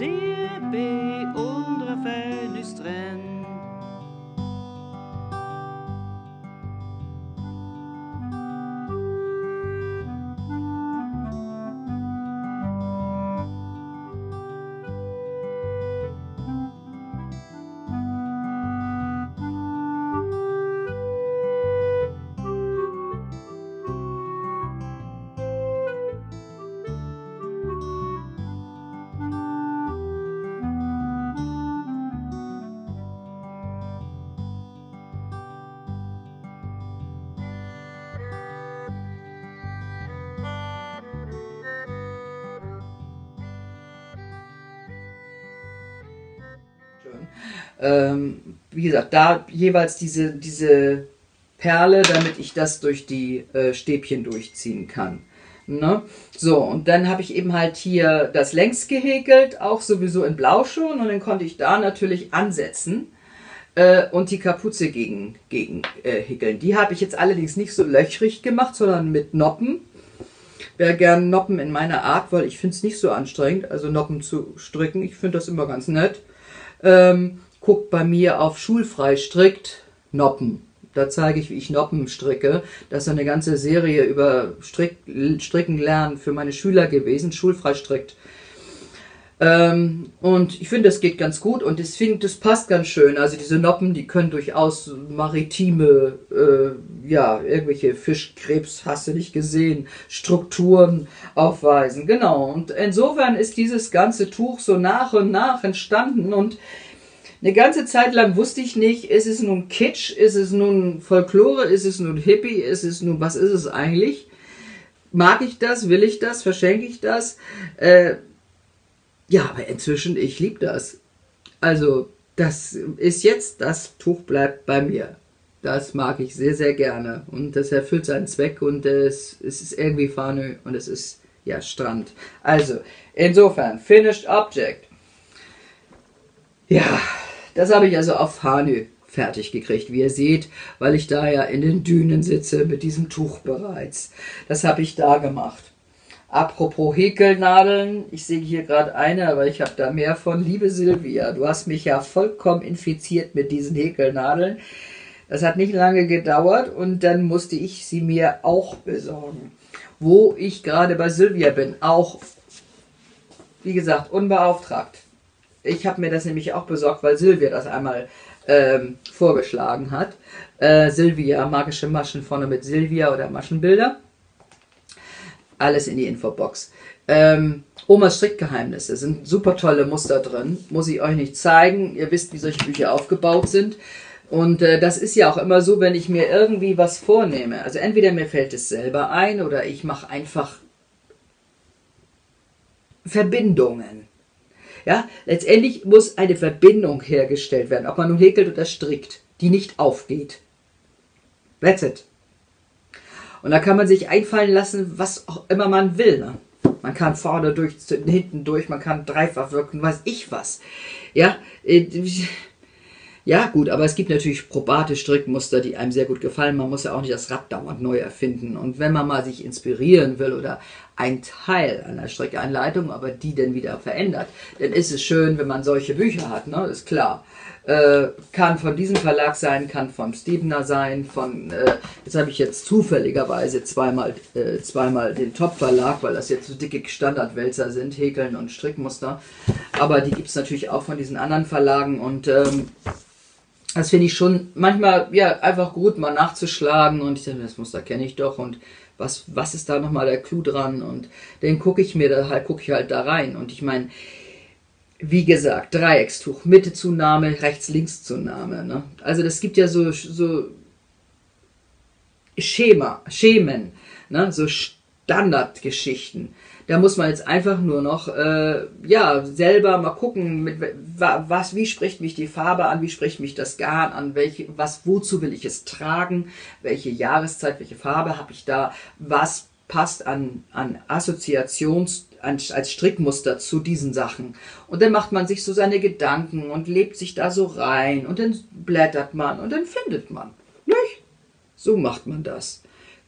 det beundrer fönstren. Wie gesagt, da jeweils diese Perle, damit ich das durch die Stäbchen durchziehen kann. Ne? So, und dann habe ich eben halt hier das längs gehäkelt, auch sowieso in Blau schon, und dann konnte ich da natürlich ansetzen und die Kapuze gegen häkeln. Die habe ich jetzt allerdings nicht so löchrig gemacht, sondern mit Noppen. Wer gern Noppen in meiner Art, weil ich finde es nicht so anstrengend, also Noppen zu stricken, ich finde das immer ganz nett. Guckt bei mir auf Schulfrei strickt Noppen. Da zeige ich, wie ich Noppen stricke. Das ist eine ganze Serie über Stricken lernen für meine Schüler gewesen. Schulfrei strickt. Und ich finde, das geht ganz gut und ich finde, das passt ganz schön. Also diese Noppen, die können durchaus maritime, ja, irgendwelche Fischkrebs, hast du nicht gesehen, Strukturen aufweisen. Genau, und insofern ist dieses ganze Tuch so nach und nach entstanden und eine ganze Zeit lang wusste ich nicht, ist es nun Kitsch, ist es nun Folklore, ist es nun Hippie, ist es nun, was ist es eigentlich? Mag ich das, will ich das, verschenke ich das? Ja, aber inzwischen, ich liebe das. Also, das ist jetzt, das Tuch bleibt bei mir. Das mag ich sehr, sehr gerne. Und das erfüllt seinen Zweck und es ist irgendwie Farnö und es ist, ja, Strand. Also, insofern, Finished Object. Ja, das habe ich also auf Farnö fertig gekriegt, wie ihr seht, weil ich da ja in den Dünen sitze mit diesem Tuch bereits. Das habe ich da gemacht. Apropos Häkelnadeln, ich sehe hier gerade eine, aber ich habe da mehr von. Liebe Silvia, du hast mich ja vollkommen infiziert mit diesen Häkelnadeln. Das hat nicht lange gedauert und dann musste ich sie mir auch besorgen. Wo ich gerade bei Silvia bin, auch, wie gesagt, unbeauftragt. Ich habe mir das nämlich auch besorgt, weil Silvia das einmal vorgeschlagen hat. Silvia, magische Maschen vorne mit Silvia oder Maschenbilder. Alles in die Infobox. Omas Strickgeheimnisse, sind super tolle Muster drin. Muss ich euch nicht zeigen. Ihr wisst, wie solche Bücher aufgebaut sind. Und das ist ja auch immer so, wenn ich mir irgendwie was vornehme. Also entweder mir fällt es selber ein oder ich mache einfach Verbindungen. Ja, letztendlich muss eine Verbindung hergestellt werden, ob man nun häkelt oder strickt, die nicht aufgeht. That's it. Und da kann man sich einfallen lassen, was auch immer man will. Ne? Man kann vorne durch, hinten durch, man kann dreifach wirken, weiß ich was. Ja? Ja, gut, aber es gibt natürlich probate Strickmuster, die einem sehr gut gefallen. Man muss ja auch nicht das Rad dauernd neu erfinden. Und wenn man mal sich inspirieren will oder ein Teil einer Strickeinleitung, aber die dann wieder verändert, dann ist es schön, wenn man solche Bücher hat, ne? Ist klar. Kann von diesem Verlag sein, kann von Stevener sein, von, jetzt habe ich jetzt zufälligerweise zweimal den Top-Verlag, weil das jetzt so dicke Standardwälzer sind, Häkeln und Strickmuster, aber die gibt es natürlich auch von diesen anderen Verlagen und das finde ich schon manchmal, ja, einfach gut, mal nachzuschlagen und ich denke, das Muster kenne ich doch und was ist da nochmal der Clou dran und dann gucke ich halt da rein und ich meine, wie gesagt, Dreieckstuch, Mitte-Zunahme, Rechts-Links-Zunahme. Ne? Also das gibt ja so Schemen, ne? So Standardgeschichten. Da muss man jetzt einfach nur noch ja, selber mal gucken, wie spricht mich die Farbe an, wie spricht mich das Garn an, wozu will ich es tragen, welche Jahreszeit, welche Farbe habe ich da, was passt an als Strickmuster zu diesen Sachen. Und dann macht man sich so seine Gedanken und lebt sich da so rein und dann blättert man und dann findet man. Nicht? So macht man das.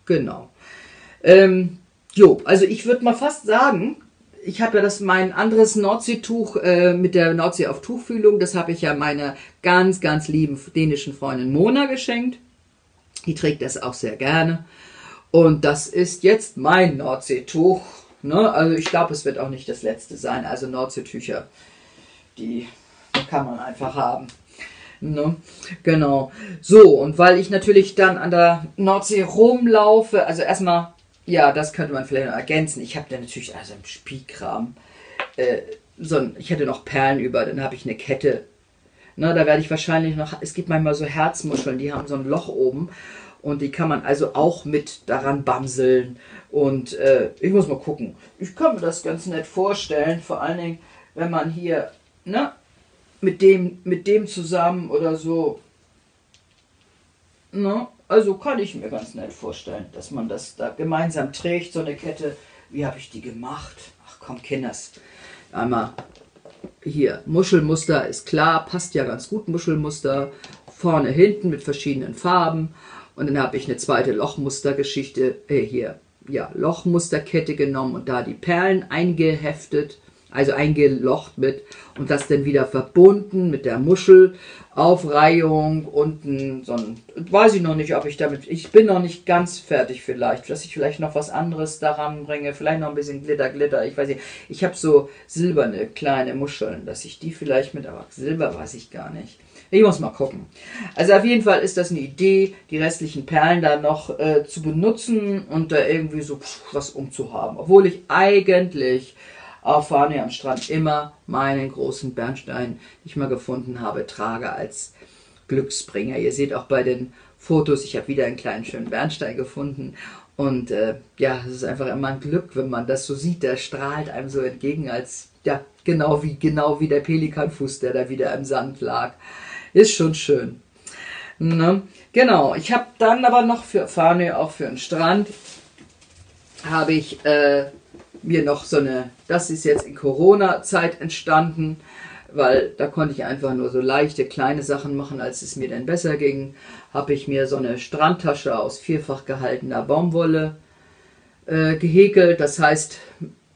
Genau. Jo, also ich würde mal fast sagen, ich habe ja mein anderes Nordseetuch mit der Nordsee auf Tuchfühlung, das habe ich ja meiner ganz, ganz lieben dänischen Freundin Mona geschenkt. Die trägt das auch sehr gerne. Und das ist jetzt mein Nordseetuch. Ne? Also ich glaube, es wird auch nicht das letzte sein. Also Nordseetücher, die kann man einfach haben. Ne? Genau. So, und weil ich natürlich dann an der Nordsee rumlaufe, also erstmal, ja, das könnte man vielleicht noch ergänzen. Ich habe da natürlich also im Spielkram, ich hätte noch Perlen über, dann habe ich eine Kette. Ne, da werde ich wahrscheinlich noch, es gibt manchmal so Herzmuscheln, die haben so ein Loch oben. Und die kann man also auch mit daran bamseln. Und ich muss mal gucken. Ich kann mir das ganz nett vorstellen. Vor allen Dingen, wenn man hier ne, mit dem zusammen oder so. Ne? Also kann ich mir ganz nett vorstellen, dass man das da gemeinsam trägt, so eine Kette. Wie habe ich die gemacht? Ach komm, Kinders. Einmal hier, Muschelmuster ist klar, passt ja ganz gut, Muschelmuster. Vorne, hinten mit verschiedenen Farben. Und dann habe ich eine zweite Lochmustergeschichte, Lochmusterkette genommen und da die Perlen eingeheftet, also eingelocht mit und das dann wieder verbunden mit der Muschelaufreihung unten, so ein, weiß ich noch nicht, ob ich damit, ich bin noch nicht ganz fertig vielleicht, dass ich vielleicht noch was anderes daran bringe, vielleicht noch ein bisschen Glitter, ich weiß nicht, ich habe so silberne kleine Muscheln, dass ich die vielleicht mit, aber Silber weiß ich gar nicht. Ich muss mal gucken. Also auf jeden Fall ist das eine Idee, die restlichen Perlen da noch zu benutzen und da irgendwie so was umzuhaben. Obwohl ich eigentlich auf Farnö am Strand immer meinen großen Bernstein, den ich mal gefunden habe, trage als Glücksbringer. Ihr seht auch bei den Fotos, ich habe wieder einen kleinen schönen Bernstein gefunden. Und ja, es ist einfach immer ein Glück, wenn man das so sieht, der strahlt einem so entgegen, als ja, genau wie der Pelikanfuß, der da wieder im Sand lag. Ist schon schön. Ne? Genau, ich habe dann aber noch für Farnö, auch für den Strand, habe ich mir noch so eine, das ist jetzt in Corona-Zeit entstanden, weil da konnte ich einfach nur so leichte, kleine Sachen machen, als es mir dann besser ging, habe ich mir so eine Strandtasche aus vierfach gehaltener Baumwolle gehäkelt, das heißt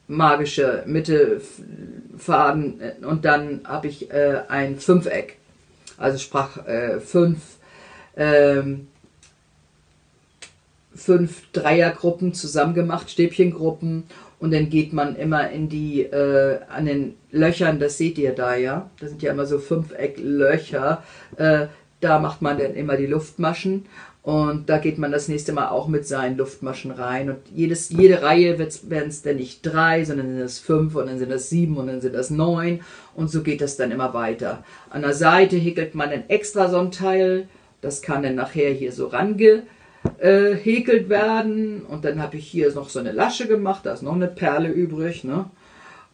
magische Mittelfaden und dann habe ich ein Fünfeck. Also sprach fünf Dreiergruppen zusammengemacht, Stäbchengruppen und dann geht man immer in die, an den Löchern, das seht ihr da ja, da sind ja immer so Fünfecklöcher, da macht man dann immer die Luftmaschen und da geht man das nächste Mal auch mit seinen Luftmaschen rein und jede Reihe werden es dann nicht 3, sondern sind es 5 und dann sind es 7 und dann sind es 9 und so geht das dann immer weiter. An der Seite häkelt man dann extra so ein Teil, das kann dann nachher hier so häkelt werden und dann habe ich hier noch so eine Lasche gemacht, da ist noch eine Perle übrig, ne?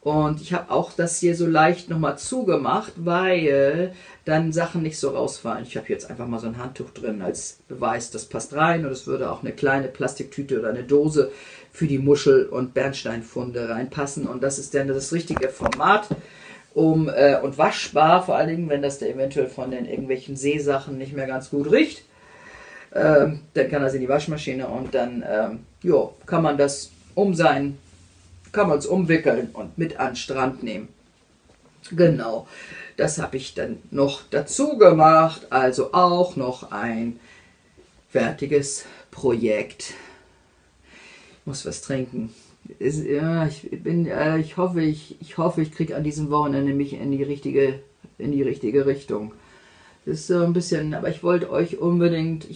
Und ich habe auch das hier so leicht nochmal zugemacht, weil dann Sachen nicht so rausfallen. Ich habe jetzt einfach mal so ein Handtuch drin als Beweis, das passt rein und es würde auch eine kleine Plastiktüte oder eine Dose für die Muschel- und Bernsteinfunde reinpassen und das ist dann das richtige Format und waschbar, vor allen Dingen, wenn das da eventuell von den irgendwelchen Seesachen nicht mehr ganz gut riecht. Dann kann das in die Waschmaschine und dann kann man das kann man es umwickeln und mit an den Strand nehmen. Genau, das habe ich dann noch dazu gemacht, also auch noch ein fertiges Projekt. Ich muss was trinken. Ich hoffe, ich kriege an diesem Wochenende mich in die richtige Richtung. Das ist so ein bisschen, aber ich wollte euch unbedingt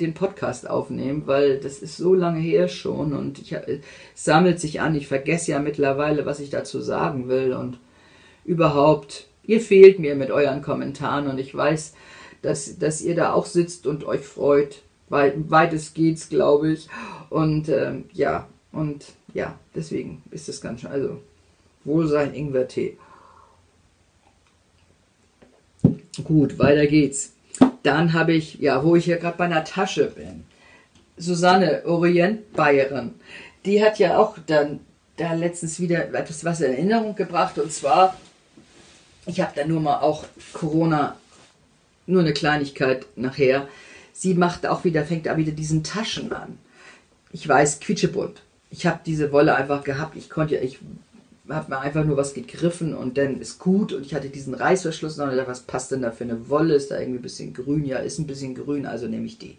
den Podcast aufnehmen, weil das ist so lange her schon und es sammelt sich an. Ich vergesse ja mittlerweile, was ich dazu sagen will und überhaupt, ihr fehlt mir mit euren Kommentaren und ich weiß, dass ihr da auch sitzt und euch freut, weil weitest geht's, glaube ich. Und deswegen ist das ganz schön, also Wohlsein, Ingwertee. Gut, weiter geht's. Dann habe ich, ja, wo ich ja gerade bei einer Tasche bin, Susanne Orientbayerin, die hat ja auch dann da letztens wieder etwas was in Erinnerung gebracht und zwar, ich habe da nur mal auch Corona, nur eine Kleinigkeit nachher, sie macht auch wieder, fängt auch wieder diesen Taschen an. Ich weiß, quietschebunt. ich habe diese Wolle einfach gehabt, ich habe mir einfach nur was gegriffen und dann ist gut und ich hatte diesen Reißverschluss noch und dachte, was passt denn da für eine Wolle, ist da irgendwie ein bisschen grün, ja ist ein bisschen grün, also nehme ich die.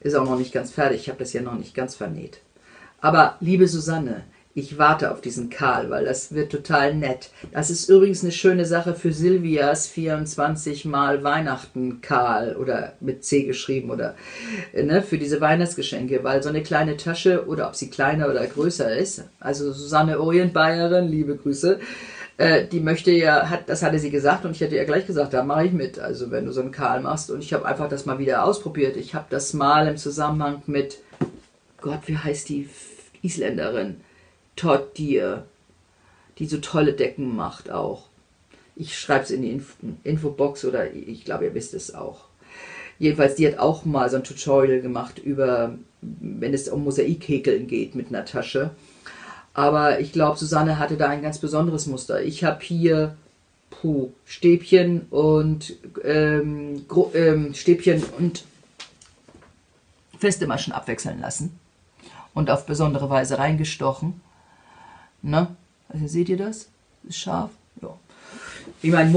Ist auch noch nicht ganz fertig, ich habe das ja noch nicht ganz vernäht. Aber liebe Susanne, ich warte auf diesen Karl, weil das wird total nett. Das ist übrigens eine schöne Sache für Silvias 24 Mal Weihnachten Karl oder mit C geschrieben oder ne, für diese Weihnachtsgeschenke, weil so eine kleine Tasche oder ob sie kleiner oder größer ist, also Susanne Orientbayerin, liebe Grüße, die möchte ja, das hatte sie gesagt und ich hätte ja gleich gesagt, da mache ich mit, also wenn du so einen Karl machst und ich habe einfach das mal wieder ausprobiert. Ich habe das mal im Zusammenhang mit, Gott, wie heißt die Isländerin? Tortier, die so tolle Decken macht auch. Ich schreibe es in die Infobox oder ich glaube, ihr wisst es auch. Jedenfalls, die hat auch mal so ein Tutorial gemacht über, wenn es um Mosaikhäkeln geht mit einer Tasche. Aber ich glaube, Susanne hatte da ein ganz besonderes Muster. Ich habe hier Stäbchen und feste Maschen abwechseln lassen und auf besondere Weise reingestochen. Ne? Also seht ihr das? Ist scharf. Ja. Ich meine,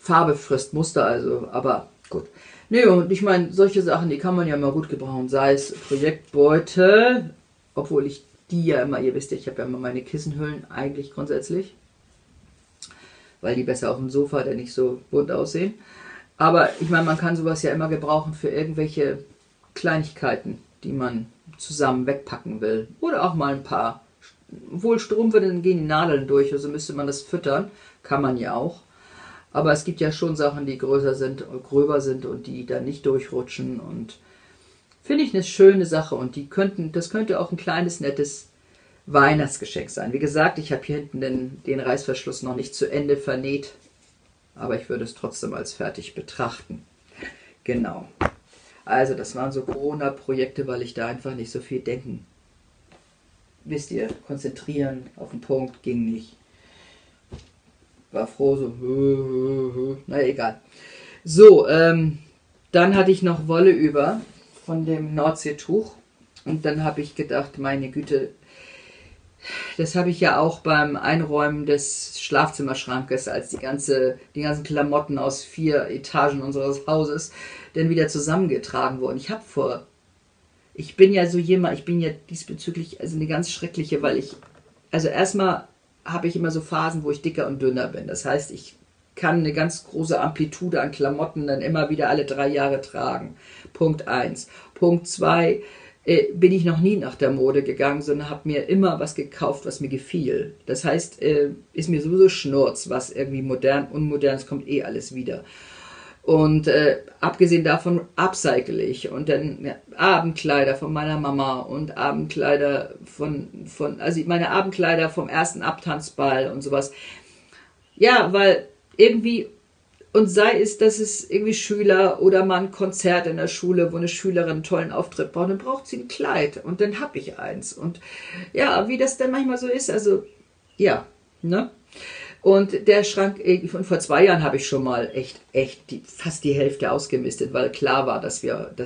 Farbe frisst Muster, also, aber gut. Nee, und ich meine, solche Sachen, die kann man ja mal gut gebrauchen, sei es Projektbeutel, obwohl ich die ja immer, ihr wisst ja, ich habe ja immer meine Kissenhüllen eigentlich grundsätzlich, weil die besser auf dem Sofa dann nicht so bunt aussehen. Aber ich meine, man kann sowas ja immer gebrauchen für irgendwelche Kleinigkeiten, die man zusammen wegpacken will. Oder auch mal ein paar. Wohl Strumpfe, dann gehen die Nadeln durch, also müsste man das füttern. Kann man ja auch. Aber es gibt ja schon Sachen, die größer sind und gröber sind und die dann nicht durchrutschen. Und finde ich eine schöne Sache. Und die könnten, das könnte auch ein kleines, nettes Weihnachtsgeschenk sein. Wie gesagt, ich habe hier hinten den Reißverschluss noch nicht zu Ende vernäht. Aber ich würde es trotzdem als fertig betrachten. Genau. Also das waren so Corona-Projekte, weil ich da einfach nicht so viel denken. Wisst ihr, konzentrieren auf den Punkt ging nicht. War froh so. Na egal. So, dann hatte ich noch Wolle über von dem Nordseetuch. Und dann habe ich gedacht, meine Güte, das habe ich ja auch beim Einräumen des Schlafzimmerschrankes, als die ganzen Klamotten aus 4 Etagen unseres Hauses dann wieder zusammengetragen wurden. Ich bin ja so jemand, ich bin ja diesbezüglich also eine ganz schreckliche, weil ich, also erstmal habe ich immer so Phasen, wo ich dicker und dünner bin. Das heißt, ich kann eine ganz große Amplitude an Klamotten dann immer wieder alle 3 Jahre tragen. Punkt 1. Punkt 2. Bin ich noch nie nach der Mode gegangen, sondern habe mir immer was gekauft, was mir gefiel. Das heißt, ist mir sowieso Schnurz, was irgendwie modern, unmodern, es kommt eh alles wieder. Und abgesehen davon upcycle ich und dann ja, Abendkleider von meiner Mama und Abendkleider also meine Abendkleider vom ersten Abtanzball und sowas. Ja, weil irgendwie... Und sei es, dass es irgendwie Schüler oder mal ein Konzert in der Schule, wo eine Schülerin einen tollen Auftritt braucht, dann braucht sie ein Kleid und dann habe ich eins. Und ja, wie das dann manchmal so ist, also ja, ne? Und der Schrank, und vor 2 Jahren habe ich schon mal echt fast die Hälfte ausgemistet, weil klar war, dass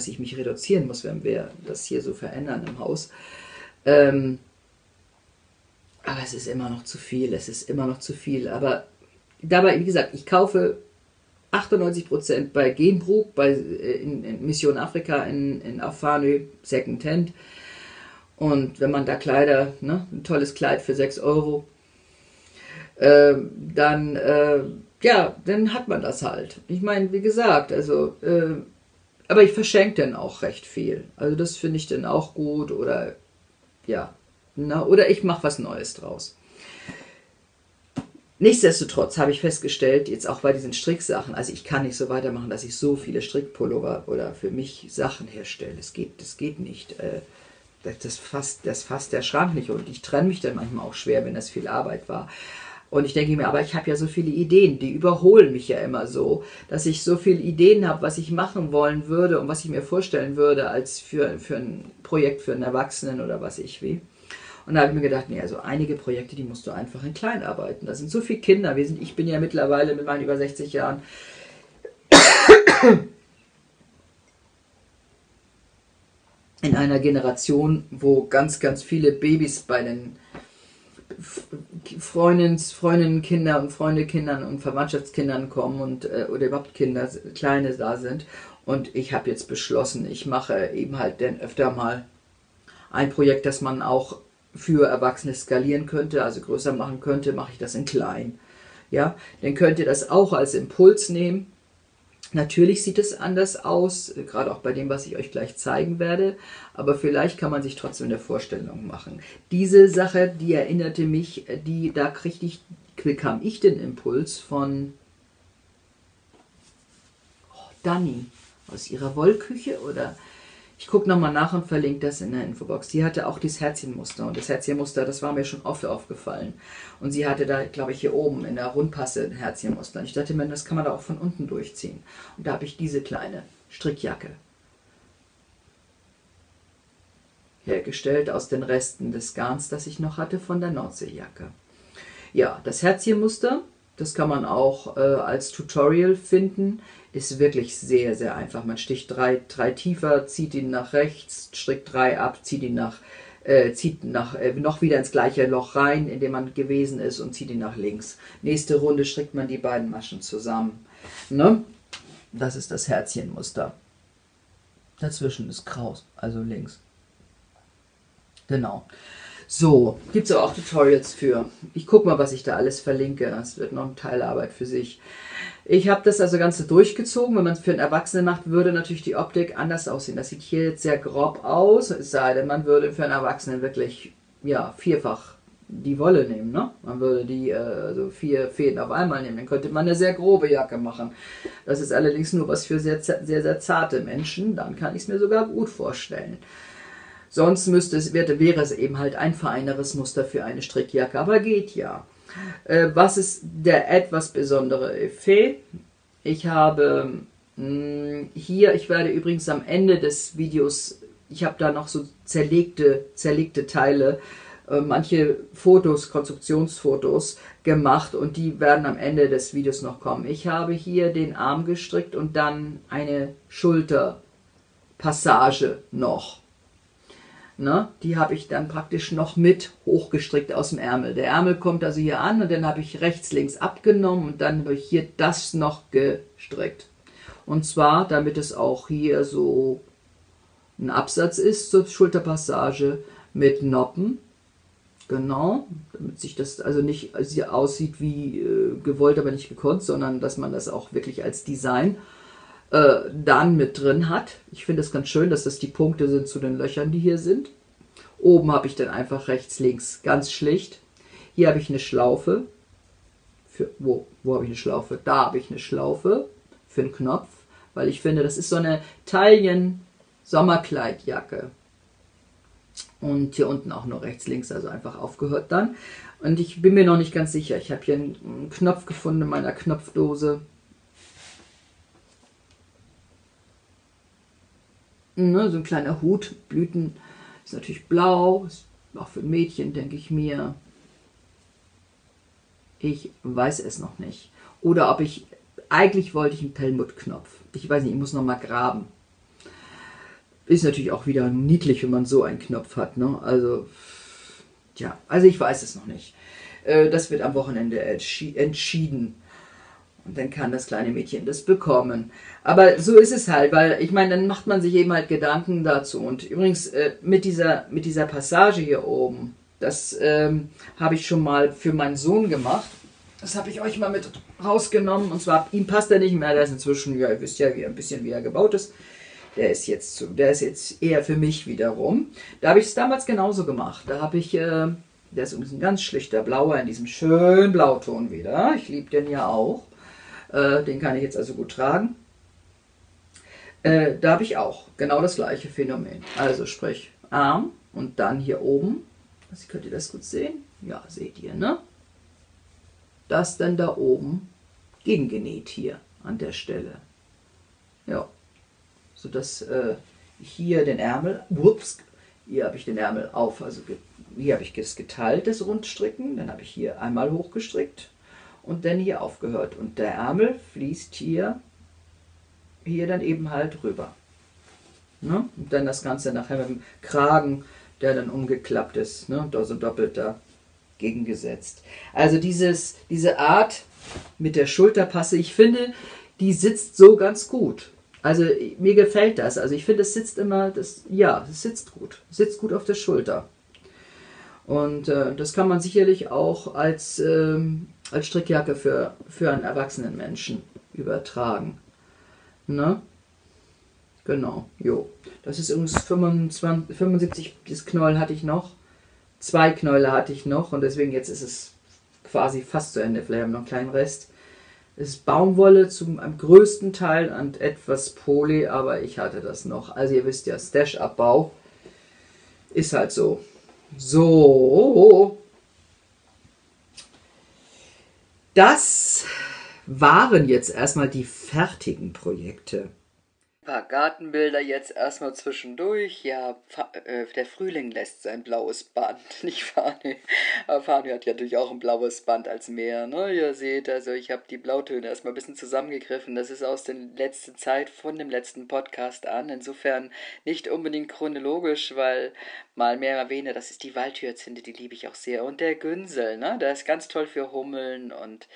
ich mich reduzieren muss, wenn wir das hier so verändern im Haus. Aber es ist immer noch zu viel, aber dabei, wie gesagt, ich kaufe 98% bei Genbrug, in Mission Afrika, in Farnö, Secondhand. Und wenn man da Kleider, ne, ein tolles Kleid für 6 €, dann hat man das halt. Ich meine, wie gesagt, also, aber ich verschenke dann auch recht viel. Also das finde ich dann auch gut oder, ja, na, oder ich mache was Neues draus. Nichtsdestotrotz habe ich festgestellt, jetzt auch bei diesen Stricksachen, also ich kann nicht so weitermachen, dass ich so viele Strickpullover oder für mich Sachen herstelle. Das geht nicht. Das fasst der Schrank nicht. Und ich trenne mich dann manchmal auch schwer, wenn das viel Arbeit war. Und ich denke mir, aber ich habe ja so viele Ideen, die überholen mich ja immer so, dass ich so viele Ideen habe, was ich machen wollen würde und was ich mir vorstellen würde, als für ein Projekt für einen Erwachsenen oder was ich will. Und da habe ich mir gedacht, nee, also einige Projekte, die musst du einfach in klein arbeiten. Da sind so viele Kinder. Ich bin ja mittlerweile mit meinen über 60 Jahren in einer Generation, wo ganz, ganz viele Babys bei den Freundinnen, Kinder und Freundekindern und Verwandtschaftskindern kommen und oder überhaupt Kinder, Kleine da sind. Und ich habe jetzt beschlossen, ich mache eben halt dann öfter mal ein Projekt, das man auch für Erwachsene skalieren könnte, also größer machen könnte, mache ich das in klein. Ja, dann könnt ihr das auch als Impuls nehmen. Natürlich sieht es anders aus, gerade auch bei dem, was ich euch gleich zeigen werde, aber vielleicht kann man sich trotzdem eine Vorstellung machen. Diese Sache, die erinnerte mich, da bekam ich den Impuls von Dani aus ihrer Wollküche oder ich gucke nochmal nach und verlinke das in der Infobox. Die hatte auch dieses Herzchenmuster und das Herzchenmuster, das war mir schon oft aufgefallen. Und sie hatte da, glaube ich, hier oben in der Rundpasse ein Herzchenmuster. Und ich dachte mir, das kann man da auch von unten durchziehen. Und da habe ich diese kleine Strickjacke hergestellt aus den Resten des Garns, das ich noch hatte von der Nordseejacke. Ja, das Herzchenmuster, das kann man auch als Tutorial finden. Ist wirklich sehr, sehr einfach. Man sticht drei tiefer, zieht ihn nach rechts, strickt 3 ab, zieht ihn nach, noch wieder ins gleiche Loch rein, in dem man gewesen ist und zieht ihn nach links. Nächste Runde strickt man die beiden Maschen zusammen. Ne? Das ist das Herzchenmuster. Dazwischen ist Kraus, also links. Genau. So, gibt es auch Tutorials für. Ich gucke mal, was ich da alles verlinke. Das wird noch ein Teil Arbeit für sich. Ich habe das also Ganze durchgezogen. Wenn man es für einen Erwachsenen macht, würde natürlich die Optik anders aussehen. Das sieht hier jetzt sehr grob aus. Es sei denn, man würde für einen Erwachsenen wirklich, ja, 4-fach die Wolle nehmen. Ne? Man würde die so 4 Fäden auf einmal nehmen. Dann könnte man eine sehr grobe Jacke machen. Das ist allerdings nur was für sehr, sehr, sehr zarte Menschen. Dann kann ich es mir sogar gut vorstellen. Sonst wäre es eben halt ein feineres Muster für eine Strickjacke, aber geht ja. Was ist der etwas besondere Effekt? Ich habe hier, ich werde übrigens am Ende des Videos, ich habe da noch so zerlegte Teile, manche Fotos, Konstruktionsfotos gemacht und die werden am Ende des Videos noch kommen. Ich habe hier den Arm gestrickt und dann eine Schulterpassage noch. Ne, die habe ich dann praktisch noch mit hochgestrickt aus dem Ärmel. Der Ärmel kommt also hier an und dann habe ich rechts, links abgenommen und dann habe ich hier das noch gestrickt. Und zwar, damit es auch hier so ein Absatz ist zur Schulterpassage mit Noppen. Genau, damit sich das also nicht aussieht wie gewollt, aber nicht gekonnt, sondern dass man das auch wirklich als Design dann mit drin hat. Ich finde es ganz schön, dass das die Punkte sind zu den Löchern, die hier sind. Oben habe ich dann einfach rechts, links, ganz schlicht. Hier habe ich eine Schlaufe. Wo habe ich eine Schlaufe? Da habe ich eine Schlaufe für einen Knopf, weil ich finde, das ist so eine Taillen-Sommerkleidjacke. Und hier unten auch nur rechts, links, also einfach aufgehört dann. Und ich bin mir noch nicht ganz sicher. Ich habe hier einen Knopf gefunden in meiner Knopfdose. Ne, so ein kleiner Hut, Blüten, ist natürlich blau, ist auch für ein Mädchen, denke ich mir. Ich weiß es noch nicht. Oder ob ich, eigentlich wollte ich einen Pelmutknopf. Ich weiß nicht, ich muss noch mal graben. Ist natürlich auch wieder niedlich, wenn man so einen Knopf hat. Ne? Also, tja, also ich weiß es noch nicht. Das wird am Wochenende entschieden. Und dann kann das kleine Mädchen das bekommen. Aber so ist es halt, weil ich meine, dann macht man sich eben halt Gedanken dazu. Und übrigens mit dieser Passage hier oben, das habe ich schon mal für meinen Sohn gemacht. Das habe ich euch mal mit rausgenommen. Und zwar, ihm passt er nicht mehr. Der ist inzwischen, ja, ihr wisst ja wie, ein bisschen, wie er gebaut ist. Der ist jetzt eher für mich wiederum. Da habe ich es damals genauso gemacht. Da habe ich, der ist übrigens ein ganz schlichter blauer in diesem schönen Blauton wieder. Ich liebe den ja auch. Den kann ich jetzt also gut tragen. Da habe ich auch genau das gleiche Phänomen. Also sprich Arm und dann hier oben. Also könnt ihr das gut sehen? Ja, seht ihr, ne? Das dann da oben gegengenäht hier an der Stelle. Ja, sodass hier den Ärmel, ups, hier habe ich den Ärmel auf, also hier habe ich das geteilt, das Rundstricken. Dann habe ich hier einmal hochgestrickt. Und dann hier aufgehört. Und der Ärmel fließt hier dann eben halt rüber. Ne? Und dann das Ganze nachher mit dem Kragen, der dann umgeklappt ist, ne? Da so doppelt da gegengesetzt. Also diese Art mit der Schulterpasse, ich finde, die sitzt so ganz gut. Also mir gefällt das. Also ich finde, es sitzt immer, es sitzt gut. Es sitzt gut auf der Schulter. Und das kann man sicherlich auch als Strickjacke für einen erwachsenen Menschen übertragen. Ne? Genau, jo. Das ist übrigens 75, das Knoll hatte ich noch. 2 Knäule hatte ich noch und deswegen jetzt ist es quasi fast zu Ende. Vielleicht haben wir noch einen kleinen Rest. Es ist Baumwolle zum größten Teil und etwas Poly, aber ich hatte das noch. Also ihr wisst ja, Stash-Abbau ist halt so. So. Das waren jetzt erstmal die fertigen Projekte. Ein paar Gartenbilder jetzt erstmal zwischendurch. Ja, der Frühling lässt sein blaues Band, nicht Farnö. Aber Farnö hat ja natürlich auch ein blaues Band als Meer. Ne? Ihr seht, also ich habe die Blautöne erstmal ein bisschen zusammengegriffen. Das ist aus der letzten Zeit von dem letzten Podcast an. Insofern nicht unbedingt chronologisch, weil mal mehr, mal weniger. Das ist die Waldhyazinthe, die liebe ich auch sehr. Und der Günsel, ne? Der ist ganz toll für Hummeln und...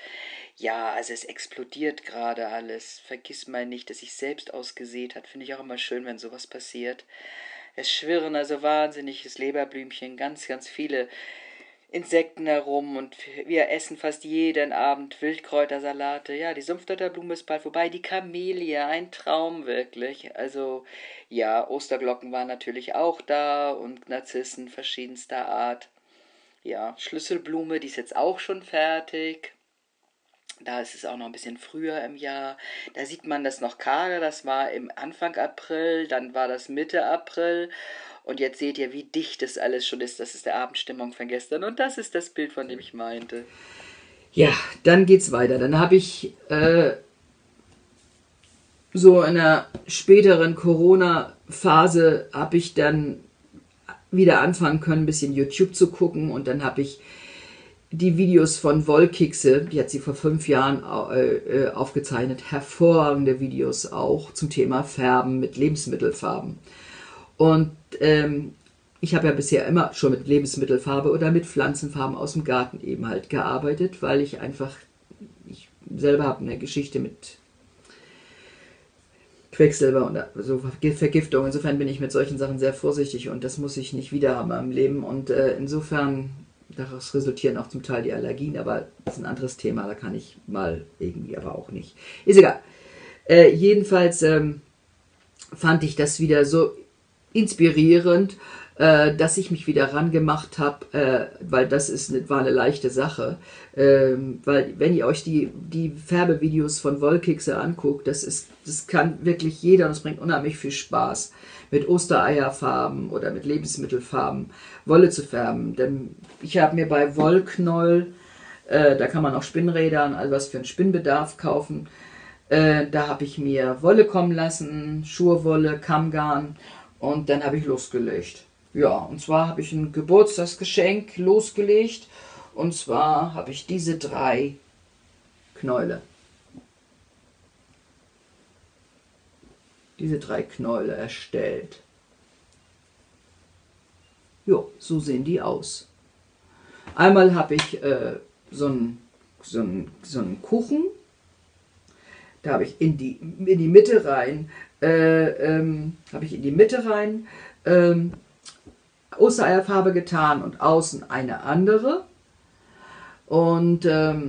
Ja, also es explodiert gerade alles. Vergiss mal nicht, dass ich selbst ausgesät hat. Finde ich auch immer schön, wenn sowas passiert. Es schwirren also wahnsinniges Leberblümchen, ganz, ganz viele Insekten herum und wir essen fast jeden Abend Wildkräutersalate. Ja, die Sumpfdotterblume ist bald vorbei, die Kamelie, ein Traum wirklich. Also ja, Osterglocken waren natürlich auch da und Narzissen verschiedenster Art. Ja, Schlüsselblume, die ist jetzt auch schon fertig. Da ist es auch noch ein bisschen früher im Jahr. Da sieht man das noch karger. Das war im Anfang April, dann war das Mitte April. Und jetzt seht ihr, wie dicht das alles schon ist. Das ist der Abendstimmung von gestern. Und das ist das Bild, von dem ich meinte. Ja, dann geht's weiter. Dann habe ich so in der späteren Corona-Phase habe ich dann wieder anfangen können, ein bisschen YouTube zu gucken. Und dann habe ich die Videos von Wollkekse, die hat sie vor 5 Jahren aufgezeichnet, hervorragende Videos auch zum Thema Färben mit Lebensmittelfarben. Und ich habe ja bisher immer schon mit Lebensmittelfarbe oder mit Pflanzenfarben aus dem Garten eben halt gearbeitet, weil ich einfach, ich selber habe eine Geschichte mit Quecksilber und so Vergiftung. Insofern bin ich mit solchen Sachen sehr vorsichtig und das muss ich nicht wieder haben im Leben. Und insofern... Daraus resultieren auch zum Teil die Allergien, aber das ist ein anderes Thema, da kann ich mal irgendwie, aber auch nicht. Ist egal. Jedenfalls fand ich das wieder so inspirierend, dass ich mich wieder rangemacht habe, weil das war eine leichte Sache. Weil wenn ihr euch die Färbevideos von Wollkekse anguckt, das kann wirklich jeder und es bringt unheimlich viel Spaß. Mit Ostereierfarben oder mit Lebensmittelfarben Wolle zu färben. Denn ich habe mir bei Wollknoll, da kann man auch Spinnräder und all was für einen Spinnbedarf kaufen, da habe ich mir Wolle kommen lassen, Schurwolle, Kammgarn und dann habe ich losgelegt. Ja, und zwar habe ich ein Geburtstagsgeschenk losgelegt und zwar habe ich diese 3 Knäule. Diese 3 Knäule erstellt. Jo, so sehen die aus. Einmal habe ich so einen Kuchen. Da habe ich in die Mitte rein, Ostereierfarbe getan und außen eine andere. Und dann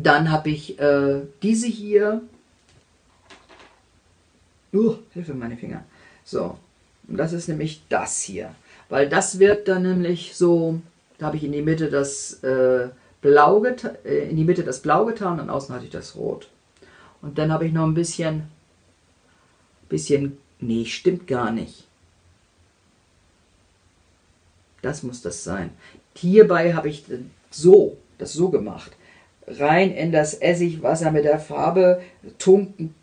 habe ich diese hier. Hilfe, meine Finger. So, und das ist nämlich das hier. Weil das wird dann nämlich so, da habe ich in die Mitte das Blau getan, und außen hatte ich das Rot. Und dann habe ich noch ein bisschen, nee, stimmt gar nicht. Das muss das sein. Hierbei habe ich das so gemacht. Rein in das Essigwasser mit der Farbe, tunken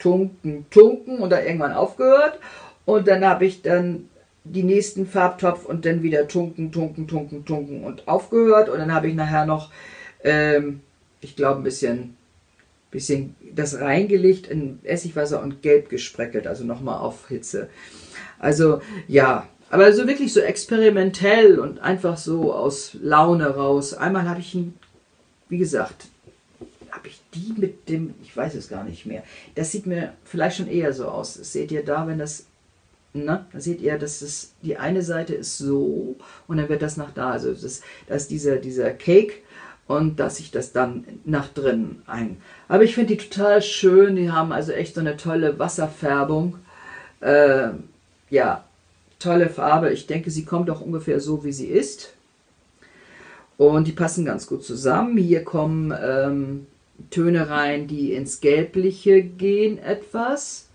und da irgendwann aufgehört. Und dann habe ich dann die nächsten Farbtopf und dann wieder tunken und aufgehört. Und dann habe ich nachher noch, ich glaube, ein bisschen bisschen das reingelegt in Essigwasser und gelb gespreckelt, also nochmal auf Hitze. Also ja, aber so wirklich so experimentell und einfach so aus Laune raus. Einmal habe ich ihn, wie gesagt, habe ich die mit dem, ich weiß es gar nicht mehr. Das sieht mir vielleicht schon eher so aus. Das seht ihr da, wenn das, na, da seht ihr, dass das, die eine Seite ist so und dann wird das nach da. Also da ist dieser Cake und dass ich das dann nach drinnen ein. Aber ich finde die total schön. Die haben also echt so eine tolle Wasserfärbung. Ja, tolle Farbe. Ich denke, sie kommt auch ungefähr so, wie sie ist. Und die passen ganz gut zusammen. Hier kommen Töne rein, die ins Gelbliche gehen etwas.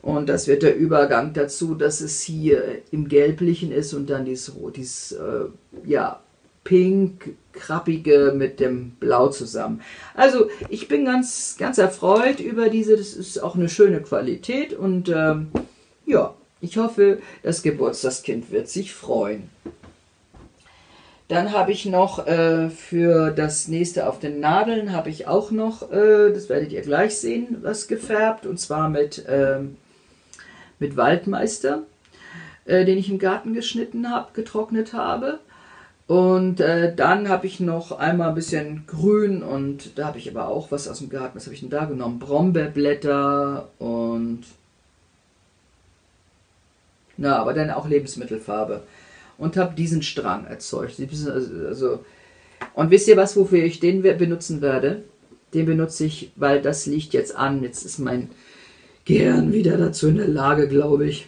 Und das wird der Übergang dazu, dass es hier im Gelblichen ist und dann dieses Rot, dieses ja, Pink, Krabbige mit dem Blau zusammen. Also ich bin ganz, ganz erfreut über diese. Das ist auch eine schöne Qualität. Und ja, ich hoffe, das Geburtstagskind wird sich freuen. Dann habe ich noch für das nächste auf den Nadeln, habe ich auch noch, das werdet ihr gleich sehen, was gefärbt. Und zwar mit Waldmeister, den ich im Garten geschnitten habe, getrocknet habe. Und dann habe ich noch einmal ein bisschen Grün und da habe ich aber auch was aus dem Garten. Was habe ich denn da genommen? Brombeerblätter und... Na, aber dann auch Lebensmittelfarbe. Und habe diesen Strang erzeugt. Und wisst ihr was, wofür ich den benutzen werde? Den benutze ich, weil das liegt jetzt an. Jetzt ist mein Gehirn wieder dazu in der Lage, glaube ich.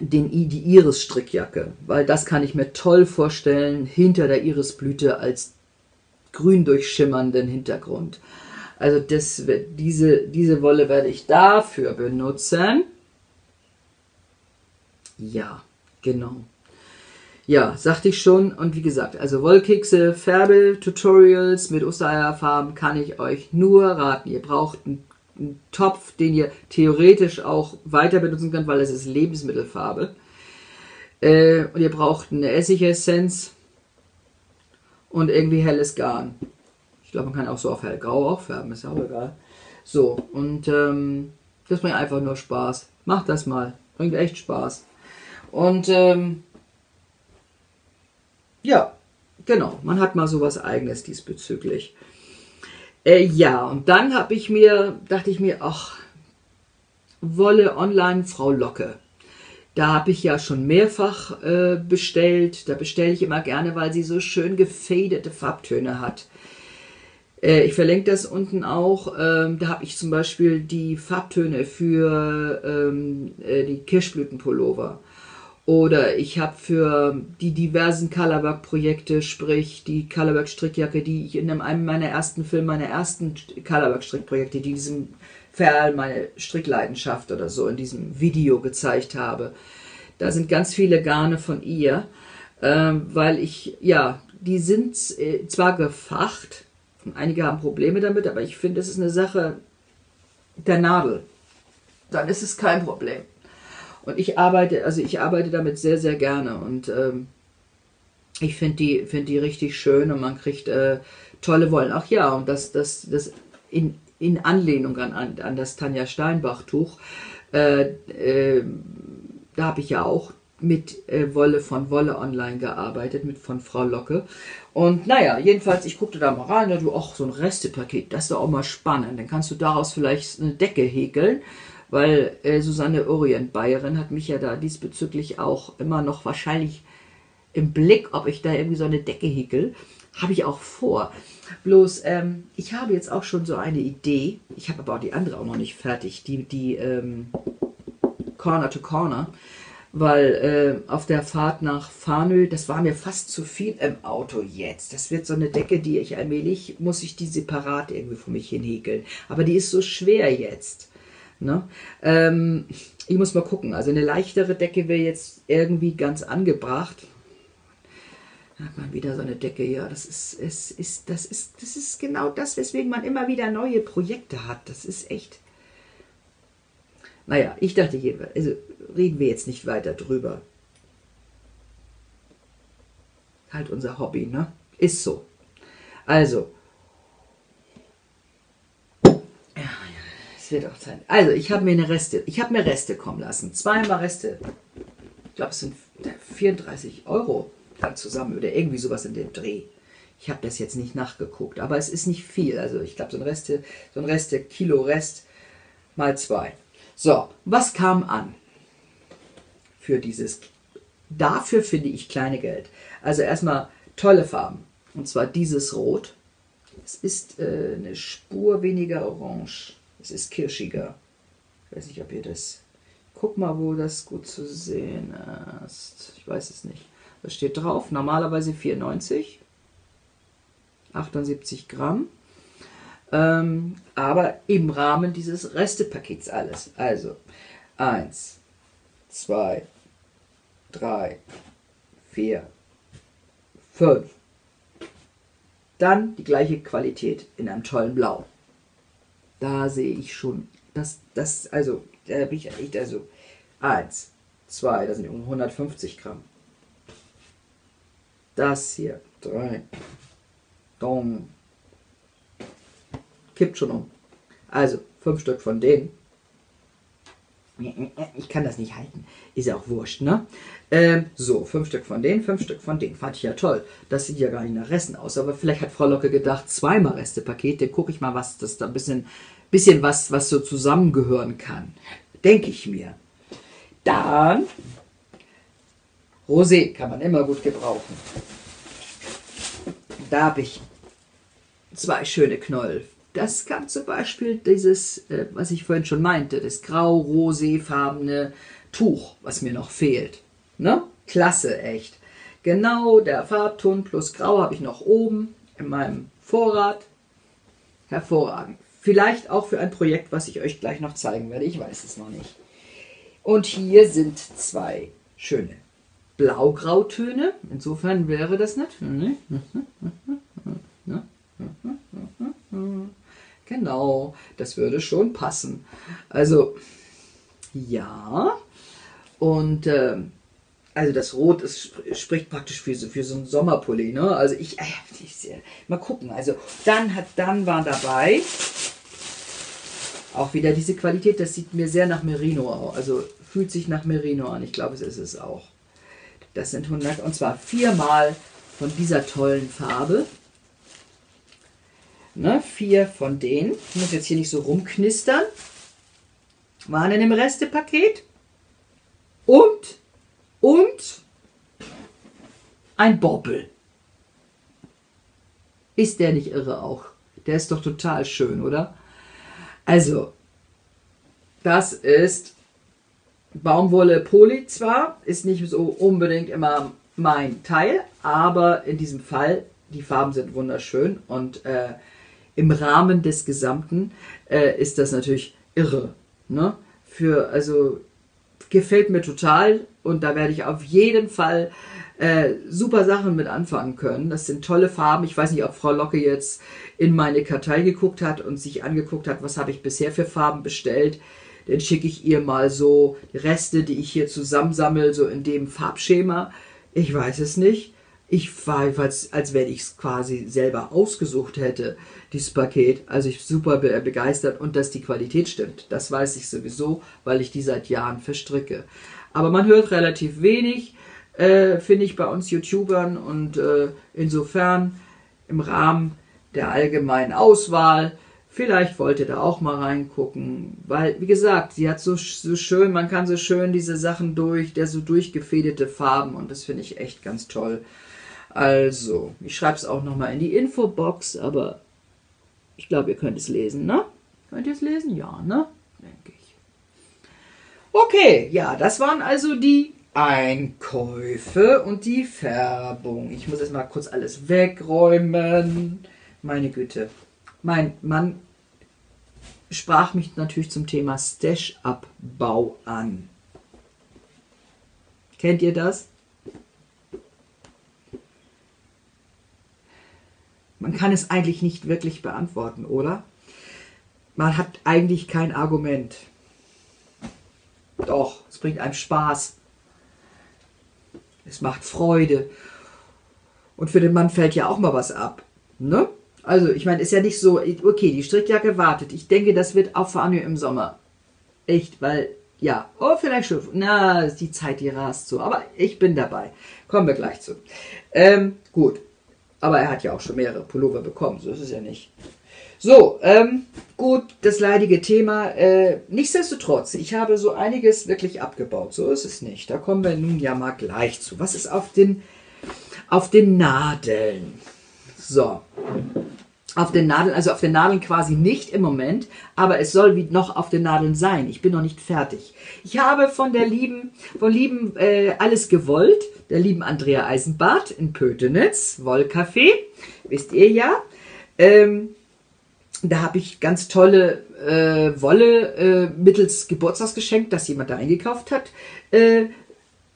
Die Iris-Strickjacke. Weil das kann ich mir toll vorstellen, hinter der Irisblüte als grün durchschimmernden Hintergrund. Also diese Wolle werde ich dafür benutzen. Ja, genau. Ja, sagte ich schon. Und wie gesagt, also Wollkekse, Färbe-Tutorials mit Ostereierfarben kann ich euch nur raten. Ihr braucht einen Topf, den ihr theoretisch auch weiter benutzen könnt, weil das ist Lebensmittelfarbe. Und ihr braucht eine Essigessenz und irgendwie helles Garn. Ich glaube, man kann auch so auf hellgrau auch färben, ist ja auch egal. So, und das bringt einfach nur Spaß. Macht das mal, bringt echt Spaß. Und ja, genau, man hat mal so was Eigenes diesbezüglich. Ja, und dann dachte ich mir, ach, Wolle Online, Frau Locke. Da habe ich ja schon mehrfach bestellt. Da bestelle ich immer gerne, weil sie so schön gefadete Farbtöne hat. Ich verlinke das unten auch. Da habe ich zum Beispiel die Farbtöne für die Kirschblütenpullover. Oder ich habe für die diversen Colorwork-Projekte, sprich die Colorwork-Strickjacke, die ich in einem meiner ersten Filme, meiner ersten Colorwork-Strickprojekte, die diesem Ferl meine Strickleidenschaft oder so in diesem Video gezeigt habe. Da sind ganz viele Garne von ihr, weil ich, ja, die sind zwar gefacht, und einige haben Probleme damit, aber ich finde, das ist eine Sache der Nadel. Dann ist es kein Problem. Und ich arbeite damit sehr, sehr gerne und ich finde die richtig schön und man kriegt tolle Wollen. Ach ja, und das in Anlehnung an das Tanja Steinbach-Tuch, da habe ich ja auch mit Wolle von Wolle Online gearbeitet, von Frau Locke. Und naja, jedenfalls, ich guckte da mal rein, und du, ach, so ein Restepaket, das ist doch auch mal spannend. Dann kannst du daraus vielleicht eine Decke häkeln. Weil Susanne Orientbayerin hat mich ja da diesbezüglich auch immer noch wahrscheinlich im Blick, ob ich da irgendwie so eine Decke häkel, habe ich auch vor. Bloß, ich habe jetzt auch schon so eine Idee, ich habe aber auch die andere auch noch nicht fertig, die Corner to Corner, weil auf der Fahrt nach Farnö, das war mir fast zu viel im Auto jetzt. Das wird so eine Decke, die ich allmählich, muss ich die separat irgendwie vor mich hin häkeln. Aber die ist so schwer jetzt. Ne? Ich muss mal gucken, also eine leichtere Decke wäre jetzt irgendwie ganz angebracht. Da hat man wieder so eine Decke, ja, das ist genau das, weswegen man immer wieder neue Projekte hat. Das ist echt, naja, ich dachte, also reden wir jetzt nicht weiter drüber. Halt unser Hobby, ne? Ist so. Also, es wird auch Zeit. Also, ich habe mir Reste kommen lassen. Zweimal Reste. Ich glaube, es sind 34 € dann zusammen oder irgendwie sowas in dem Dreh. Ich habe das jetzt nicht nachgeguckt, aber es ist nicht viel. Also ich glaube, so ein Kilo Rest mal 2. So, was kam an für dieses? Dafür finde ich kleine Geld. Also erstmal tolle Farben. Und zwar dieses Rot. Es ist eine Spur weniger orange. Es ist kirschiger. Ich weiß nicht, ob ihr das... Guck mal, wo das gut zu sehen ist. Ich weiß es nicht. Was steht drauf? Normalerweise 4,90 €. 78 Gramm, aber im Rahmen dieses Restepakets alles. Also 1, 2, 3, 4, 5. Dann die gleiche Qualität in einem tollen Blau. Da sehe ich schon, also da bin ich echt, also 1, 2, das sind 150 Gramm. Das hier, 3. Dong. Kippt schon um. Also 5 Stück von denen. Ich kann das nicht halten. Ist ja auch wurscht, ne? So, 5 Stück von denen, 5 Stück von denen. Fand ich ja toll. Das sieht ja gar nicht nach Resten aus. Aber vielleicht hat Frau Locke gedacht, zweimal Restepakete. Gucke ich mal, was das da ein bisschen was so zusammengehören kann. Denke ich mir. Dann Rosé kann man immer gut gebrauchen. Da habe ich 2 schöne Knoll. Das kam zum Beispiel dieses, was ich vorhin schon meinte, das grau-rosé-farbene Tuch, was mir noch fehlt. Ne? Klasse, echt. Genau, der Farbton plus Grau habe ich noch oben in meinem Vorrat. Hervorragend. Vielleicht auch für ein Projekt, was ich euch gleich noch zeigen werde. Ich weiß es noch nicht. Und hier sind 2 schöne Blaugrautöne, insofern wäre das natürlich. Genau, das würde schon passen. Also, ja. Und also das Rot ist, spricht praktisch für so einen Sommerpulli. Ne? Also ich mal gucken. Also dann war dabei auch wieder diese Qualität. Das sieht mir sehr nach Merino aus. Also fühlt sich nach Merino an. Ich glaube, es ist es auch. Das sind 100, und zwar 4-mal von dieser tollen Farbe. Ne, 4 von denen. Ich muss jetzt hier nicht so rumknistern. Waren in dem Restepaket. Und ein Bobbel. Ist der nicht irre auch? Der ist doch total schön, oder? Also, das ist... Baumwolle Poly zwar, ist nicht so unbedingt immer mein Teil, aber in diesem Fall, die Farben sind wunderschön und im Rahmen des Gesamten ist das natürlich irre. Ne? Also gefällt mir total und da werde ich auf jeden Fall super Sachen mit anfangen können. Das sind tolle Farben. Ich weiß nicht, ob Frau Locke jetzt in meine Kartei geguckt hat und sich angeguckt hat, was habe ich bisher für Farben bestellt. Dann schicke ich ihr mal so die Reste, die ich hier zusammensammle, so in dem Farbschema. Ich weiß es nicht. Ich war jedenfalls, als wenn ich es quasi selber ausgesucht hätte, dieses Paket. Also ich bin super begeistert und dass die Qualität stimmt. Das weiß ich sowieso, weil ich die seit Jahren verstricke. Aber man hört relativ wenig, finde ich, bei uns YouTubern. Und insofern im Rahmen der allgemeinen Auswahl... Vielleicht wollt ihr da auch mal reingucken, weil, wie gesagt, sie hat so schön, man kann so schön diese Sachen so durchgefädelte Farben und das finde ich echt ganz toll. Also, ich schreibe es auch nochmal in die Infobox, aber ich glaube, ihr könnt es lesen, ne? Könnt ihr es lesen? Ja, ne? Denke ich. Okay, ja, das waren also die Einkäufe und die Färbung. Ich muss jetzt mal kurz alles wegräumen. Meine Güte. Mein Mann sprach mich natürlich zum Thema Stash-Abbau an. Kennt ihr das? Man kann es eigentlich nicht wirklich beantworten, oder? Man hat eigentlich kein Argument. Doch, es bringt einem Spaß. Es macht Freude. Und für den Mann fällt ja auch mal was ab, ne? Also, ich meine, ist ja nicht so, okay, die Strickjacke wartet. Ich denke, das wird auch vor allem im Sommer. Echt, weil, ja, oh, vielleicht schon, na, die Zeit, die rast so. Aber ich bin dabei. Kommen wir gleich zu. Gut, aber er hat ja auch schon mehrere Pullover bekommen, so ist es ja nicht. So, gut, das leidige Thema. Nichtsdestotrotz, ich habe so einiges wirklich abgebaut, so ist es nicht. Da kommen wir nun ja mal gleich zu. Was ist auf den Nadeln? So, auf den Nadeln, also auf den Nadeln quasi nicht im Moment, aber es soll wie noch auf den Nadeln sein. Ich bin noch nicht fertig. Ich habe von der lieben, Alles gewollt, der lieben Andrea Eisenbart in Pötenitz, Wollcafé, wisst ihr ja. Da habe ich ganz tolle Wolle mittels Geburtstagsgeschenk, das jemand da eingekauft hat,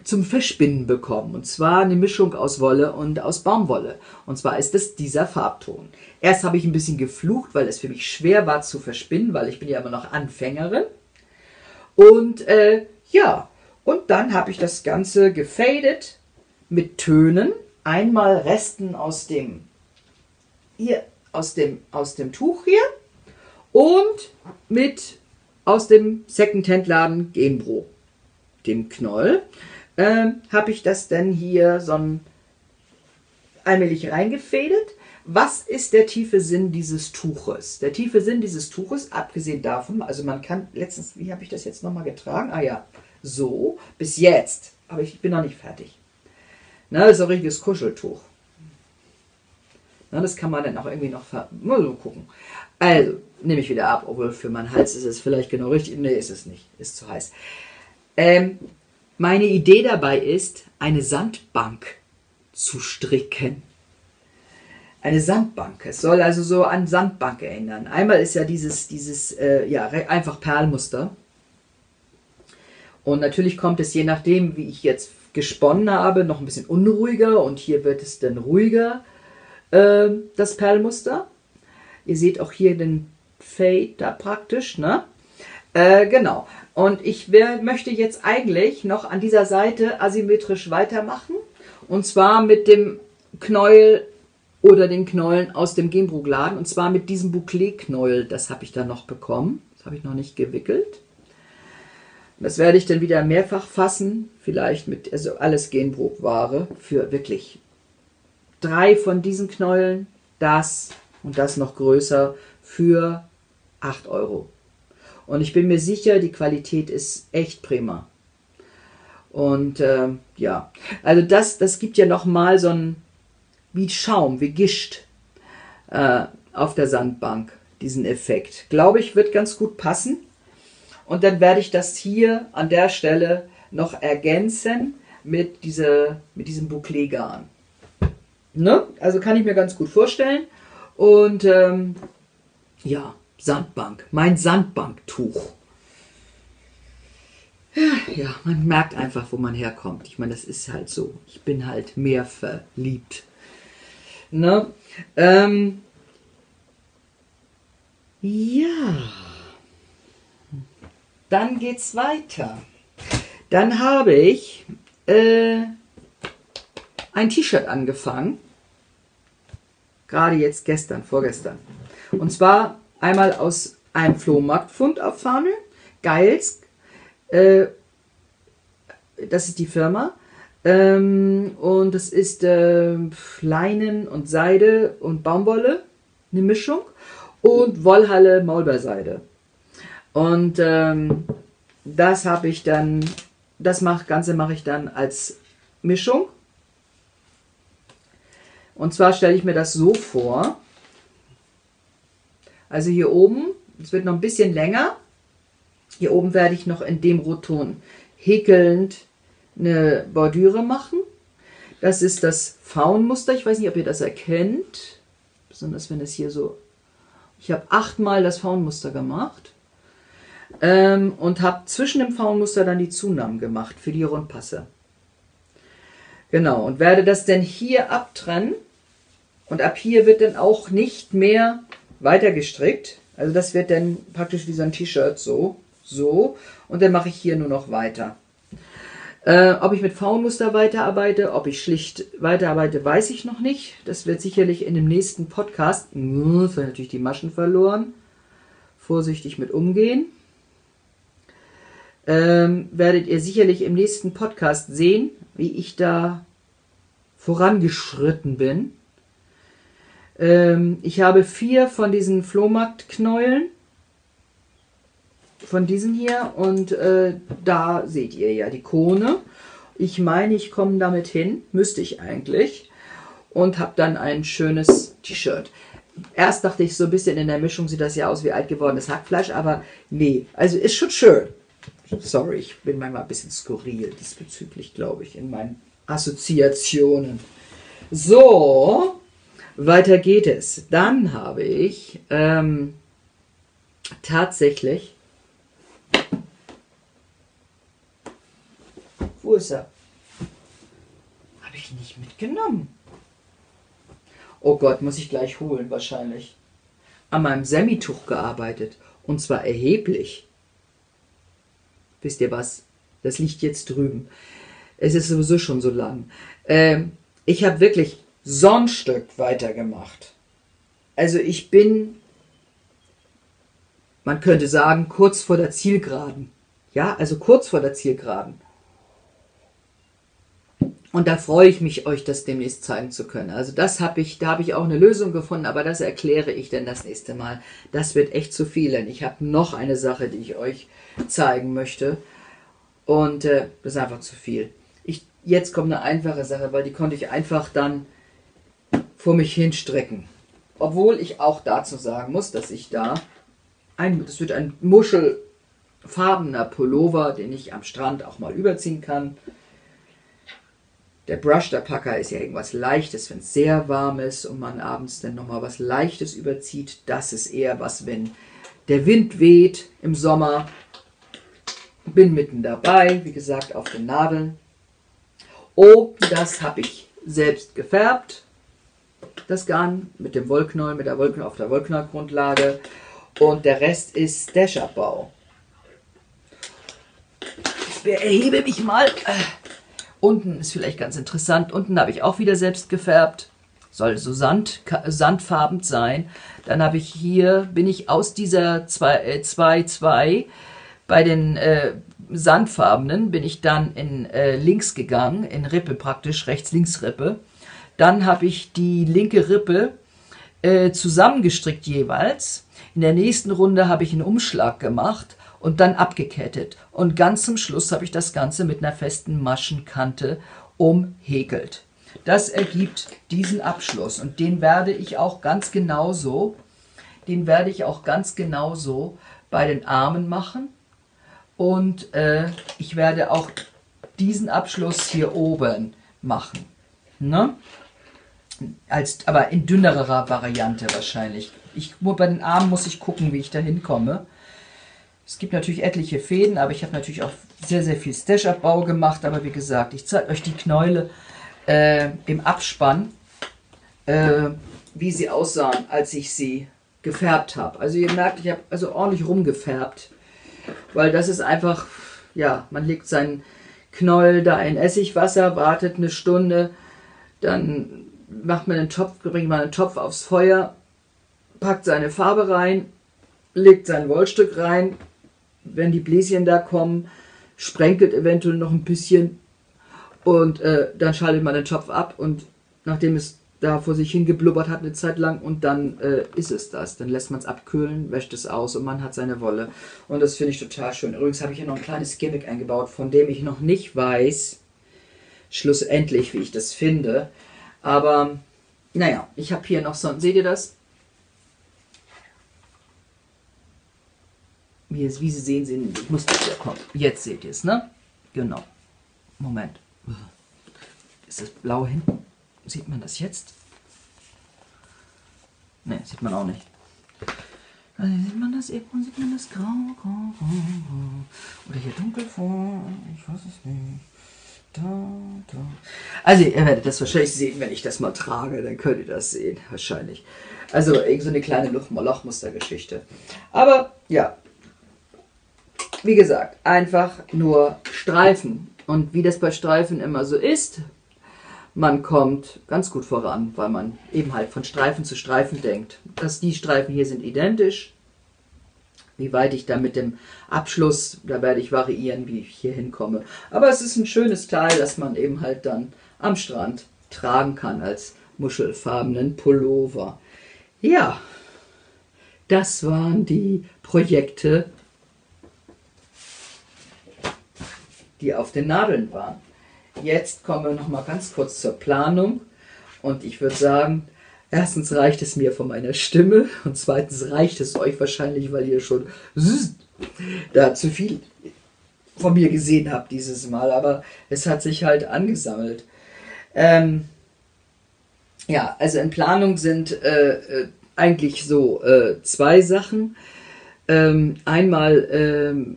zum Verspinnen bekommen. Und zwar eine Mischung aus Wolle und aus Baumwolle. Und zwar ist das dieser Farbton. Erst habe ich ein bisschen geflucht, weil es für mich schwer war zu verspinnen, weil ich bin ja immer noch Anfängerin. Und ja, und dann habe ich das Ganze gefadet mit Tönen. Einmal Resten aus dem hier. Aus dem Tuch hier und mit aus dem Secondhand-Laden Genbrook, dem Knoll, habe ich das denn hier so allmählich reingefädelt. Was ist der tiefe Sinn dieses Tuches? Der tiefe Sinn dieses Tuches, abgesehen davon, also man kann letztens, wie habe ich das jetzt nochmal getragen? Ah ja, so, bis jetzt, aber ich bin noch nicht fertig. Na, das ist ein richtiges Kuscheltuch. Das kann man dann auch irgendwie noch mal so gucken. Also, nehme ich wieder ab, obwohl für meinen Hals ist es vielleicht genau richtig. Nee, ist es nicht. Ist zu heiß. Meine Idee dabei ist, eine Sandbank zu stricken. Eine Sandbank. Es soll also so an Sandbank erinnern. Einmal ist ja dieses einfach Perlmuster. Und natürlich kommt es, je nachdem, wie ich jetzt gesponnen habe, noch ein bisschen unruhiger. Und hier wird es dann ruhiger. Das Perlmuster. Ihr seht auch hier den Fade da praktisch, ne? Genau. Und ich möchte jetzt eigentlich noch an dieser Seite asymmetrisch weitermachen. Und zwar mit dem Knäuel oder den Knäueln aus dem Genbrug-Laden. Und zwar mit diesem Bouclé-Knäuel. Das habe ich da noch bekommen. Das habe ich noch nicht gewickelt. Das werde ich dann wieder mehrfach fassen. Vielleicht mit, also alles Genbrug-Ware für wirklich 3 von diesen Knäueln, das und das noch größer für 8 Euro. Und ich bin mir sicher, die Qualität ist echt prima. Und ja, also das gibt ja nochmal so ein, wie Schaum, wie Gischt auf der Sandbank, diesen Effekt. Glaube ich, wird ganz gut passen. Und dann werde ich das hier an der Stelle noch ergänzen mit diesem Bouclé-Garn. Ne? Also kann ich mir ganz gut vorstellen. Und ja, Sandbank. Mein Sandbanktuch. Ja, man merkt einfach, wo man herkommt. Ich meine, das ist halt so. Ich bin halt mehr verliebt. Ne? Ja. Dann geht's weiter. Dann habe ich ein T-Shirt angefangen. Gerade jetzt gestern, vorgestern. Und zwar einmal aus einem Flohmarktfund auf Farnö. Geils. Das ist die Firma. Und das ist Leinen und Seide und Baumwolle. Eine Mischung. Und Wollhalle Maulbeerseide. Und das habe ich dann, Ganze mache ich dann als Mischung. Und zwar stelle ich mir das so vor, also hier oben, es wird noch ein bisschen länger, hier oben werde ich noch in dem Rotton häkelnd eine Bordüre machen. Das ist das Faunmuster, ich weiß nicht, ob ihr das erkennt, besonders wenn das hier so, ich habe 8-mal das Faunmuster gemacht und habe zwischen dem Faunmuster dann die Zunahmen gemacht für die Rundpasse. Genau, und werde das denn hier abtrennen und ab hier wird dann auch nicht mehr weiter gestrickt. Also das wird dann praktisch wie so ein T-Shirt so, so und dann mache ich hier nur noch weiter. Ob ich mit Faunmuster weiterarbeite, ob ich schlicht weiterarbeite, weiß ich noch nicht. Das wird sicherlich in dem nächsten Podcast, das war natürlich die Maschen verloren, vorsichtig mit umgehen. Werdet ihr sicherlich im nächsten Podcast sehen, wie ich da vorangeschritten bin. Ich habe 4 von diesen Flohmarktknäueln, von diesen hier, und da seht ihr ja die Krone. Ich meine, ich komme damit hin, müsste ich eigentlich, und habe dann ein schönes T-Shirt. Erst dachte ich so ein bisschen, in der Mischung sieht das ja aus wie alt gewordenes Hackfleisch, aber nee, also ist schon schön. Sorry, ich bin manchmal ein bisschen skurril diesbezüglich, glaube ich, in meinen Assoziationen. So, weiter geht es. Dann habe ich tatsächlich... Wo ist er? Habe ich nicht mitgenommen. Oh Gott, muss ich gleich holen wahrscheinlich. An meinem Semituch gearbeitet, und zwar erheblich. Wisst ihr was? Das liegt jetzt drüben. Es ist sowieso schon so lang. Ich habe wirklich so ein Stück weitergemacht. Also ich bin, man könnte sagen, kurz vor der Zielgeraden. Ja, also kurz vor der Zielgeraden. Und da freue ich mich, euch das demnächst zeigen zu können. Also das habe ich, da habe ich auch eine Lösung gefunden, aber das erkläre ich dann das nächste Mal. Das wird echt zu viel, denn ich habe noch eine Sache, die ich euch zeigen möchte. Und das ist einfach zu viel. Jetzt kommt eine einfache Sache, weil die konnte ich einfach dann vor mich hinstrecken. Obwohl ich auch dazu sagen muss, dass ich da, das wird ein muschelfarbener Pullover, den ich am Strand auch mal überziehen kann. Der Brushed Alpaka ist ja irgendwas Leichtes, wenn es sehr warm ist und man abends dann nochmal was Leichtes überzieht. Das ist eher was, wenn der Wind weht im Sommer. Bin mitten dabei, wie gesagt, auf den Nadeln. Oh, das habe ich selbst gefärbt, das Garn, mit dem Wollknoll, mit der Wollknoll, auf der Wollknoll-Grundlage. Und der Rest ist Stash-Abbau. Ich erhebe mich mal... Unten ist vielleicht ganz interessant. Unten habe ich auch wieder selbst gefärbt. Soll so sandfarbend sein. Dann habe ich hier, bin ich aus dieser 2-2 bei den sandfarbenen, bin ich dann in links gegangen, in Rippe praktisch, rechts-links-Rippe. Dann habe ich die linke Rippe zusammengestrickt jeweils. In der nächsten Runde habe ich einen Umschlag gemacht und dann abgekettet. Und ganz zum Schluss habe ich das Ganze mit einer festen Maschenkante umhäkelt. Das ergibt diesen Abschluss. Und den werde ich auch ganz genauso, bei den Armen machen. Und ich werde auch diesen Abschluss hier oben machen. Ne? Aber in dünnerer Variante wahrscheinlich. Nur bei den Armen muss ich gucken, wie ich da hinkomme. Es gibt natürlich etliche Fäden, aber ich habe natürlich auch sehr, sehr viel Stash-Abbau gemacht. Aber wie gesagt, ich zeige euch die Knäule im Abspann, wie sie aussahen, als ich sie gefärbt habe. Also ihr merkt, ich habe also ordentlich rumgefärbt, weil das ist einfach, ja, man legt seinen Knäuel da in Essigwasser, wartet eine Stunde, dann macht man einen Topf, bringt man einen Topf aufs Feuer, packt seine Farbe rein, legt sein Wollstück rein. Wenn die Bläschen da kommen, sprenkelt eventuell noch ein bisschen und dann schaltet man den Topf ab, und nachdem es da vor sich hin geblubbert hat eine Zeit lang, und dann ist es das. Dann lässt man es abkühlen, wäscht es aus und man hat seine Wolle, und das finde ich total schön. Übrigens habe ich hier noch ein kleines Gimmick eingebaut, von dem ich noch nicht weiß, schlussendlich, wie ich das finde, aber naja, ich habe hier noch so, seht ihr das? Hier ist, wie Sie sehen, ich muss das ja kommen. Jetzt seht ihr es, ne? Genau. Moment. Ist das blau hinten? Sieht man das jetzt? Ne, sieht man auch nicht. Also sieht man das eben? Sieht man das grau? Oder hier dunkelgrau? Ich weiß es nicht. Da. Also ihr werdet das wahrscheinlich sehen, wenn ich das mal trage, dann könnt ihr das sehen, wahrscheinlich. Also so eine kleine Lochmustergeschichte. Aber, ja. Wie gesagt, einfach nur Streifen Und wie das bei Streifen immer so ist, man kommt ganz gut voran, weil man eben halt von Streifen zu Streifen denkt. Dass die Streifen hier sind identisch. Wie weit ich da mit dem Abschluss, da werde ich variieren, wie ich hier hinkomme. Aber es ist ein schönes Teil, das man eben halt dann am Strand tragen kann als muschelfarbenen Pullover. Ja, das waren die Projekte, die auf den Nadeln waren. Jetzt kommen wir noch mal ganz kurz zur Planung und ich würde sagen, erstens reicht es mir von meiner Stimme und zweitens reicht es euch wahrscheinlich, weil ihr schon da zu viel von mir gesehen habt dieses Mal, aber es hat sich halt angesammelt. Ja, also in Planung sind eigentlich so zwei Sachen. Einmal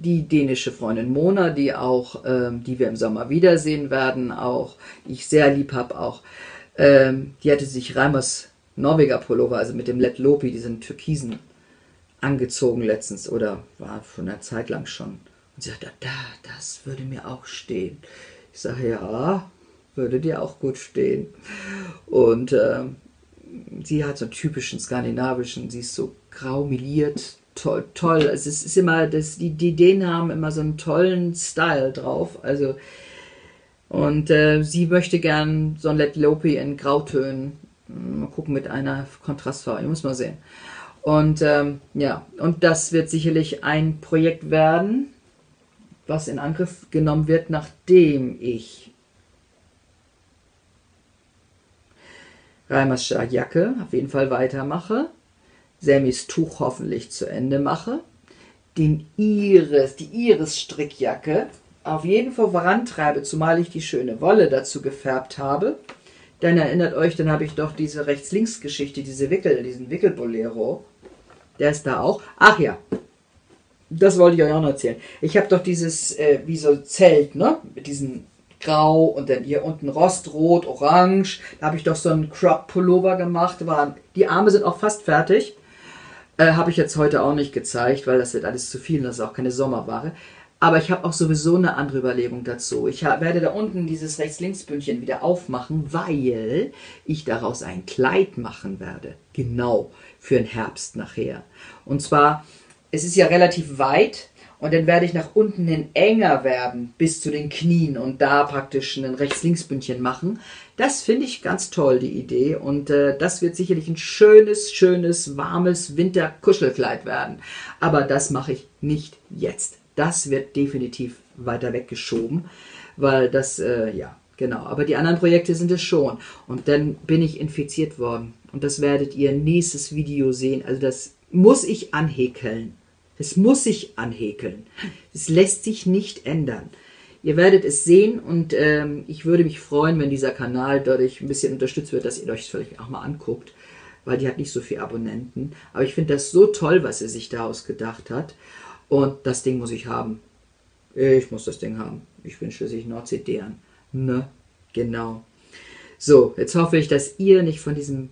die dänische Freundin Mona, die auch, die wir im Sommer wiedersehen werden, auch ich sehr lieb habe auch. Die hatte sich Reimers Norweger Pullover, also mit dem Let Lopi, diesen Türkisen, angezogen letztens oder war von einer Zeit lang schon. Und sie sagte, das würde mir auch stehen. Ich sage, ja, würde dir auch gut stehen. Und sie hat so einen typischen skandinavischen, sie ist so grau miliert, toll. Also es ist immer, die Dänen haben immer so einen tollen Style drauf. Also, und sie möchte gern so ein Let Lopi in Grautönen. Mal gucken, mit einer Kontrastfarbe. Ich muss mal sehen. Und ja, und das wird sicherlich ein Projekt werden, was in Angriff genommen wird, nachdem ich Reimers Jacke auf jeden Fall weitermache. Sammys Tuch hoffentlich zu Ende mache, die Iris-Strickjacke auf jeden Fall vorantreibe, zumal ich die schöne Wolle dazu gefärbt habe. Dann erinnert euch, dann habe ich doch diese Rechts-Links-Geschichte, diesen Wickelbolero, der ist da auch. Ach ja, das wollte ich euch auch noch erzählen. Ich habe doch dieses, wie so Zelt, ne, mit diesen Grau und dann hier unten Rostrot, Orange, da habe ich doch so einen Crop-Pullover gemacht. Die Arme sind auch fast fertig. Habe ich jetzt heute auch nicht gezeigt, weil das wird alles zu viel und das ist auch keine Sommerware. Aber ich habe auch sowieso eine andere Überlegung dazu. Ich werde da unten dieses Rechts-Links-Bündchen wieder aufmachen, weil ich daraus ein Kleid machen werde. Genau, für den Herbst nachher. Und zwar, es ist ja relativ weit und dann werde ich nach unten hin enger werden, bis zu den Knien und da praktisch ein Rechts-Links-Bündchen machen. Das finde ich ganz toll, die Idee. Und das wird sicherlich ein schönes, warmes Winterkuschelkleid werden. Aber das mache ich nicht jetzt. Das wird definitiv weiter weggeschoben, weil das, ja, genau. Aber die anderen Projekte sind es schon. Und dann bin ich infiziert worden. Und das werdet ihr nächstes Video sehen. Also das muss ich anhäkeln. Es muss sich anhäkeln. Es lässt sich nicht ändern. Ihr werdet es sehen und ich würde mich freuen, wenn dieser Kanal dadurch ein bisschen unterstützt wird, dass ihr euch das vielleicht auch mal anguckt, weil die hat nicht so viele Abonnenten. Aber ich finde das so toll, was sie sich da ausgedacht hat. Und das Ding muss ich haben. Ich muss das Ding haben. Ich bin schließlich Nordseedern. Ne? Genau. So, jetzt hoffe ich, dass ihr nicht von diesem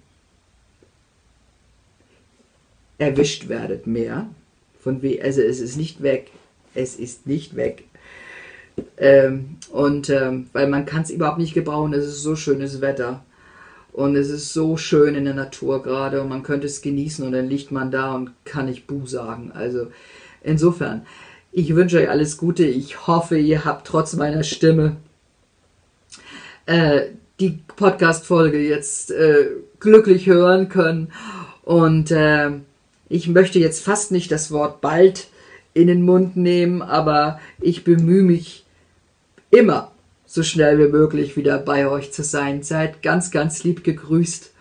erwischt werdet mehr. Also es ist nicht weg. Es ist nicht weg. Weil man kann es überhaupt nicht gebrauchen, es ist so schönes Wetter und es ist so schön in der Natur gerade und man könnte es genießen und dann liegt man da und kann nicht Buh sagen. Also insofern, ich wünsche euch alles Gute, ich hoffe, ihr habt trotz meiner Stimme die Podcast-Folge jetzt glücklich hören können und ich möchte jetzt fast nicht das Wort bald in den Mund nehmen, aber ich bemühe mich immer so schnell wie möglich wieder bei euch zu sein. Seid ganz, lieb gegrüßt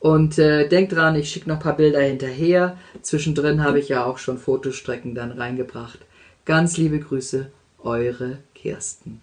und denkt dran, ich schicke noch ein paar Bilder hinterher. Zwischendrin habe ich ja auch schon Fotostrecken dann reingebracht. Ganz liebe Grüße, eure Kirsten.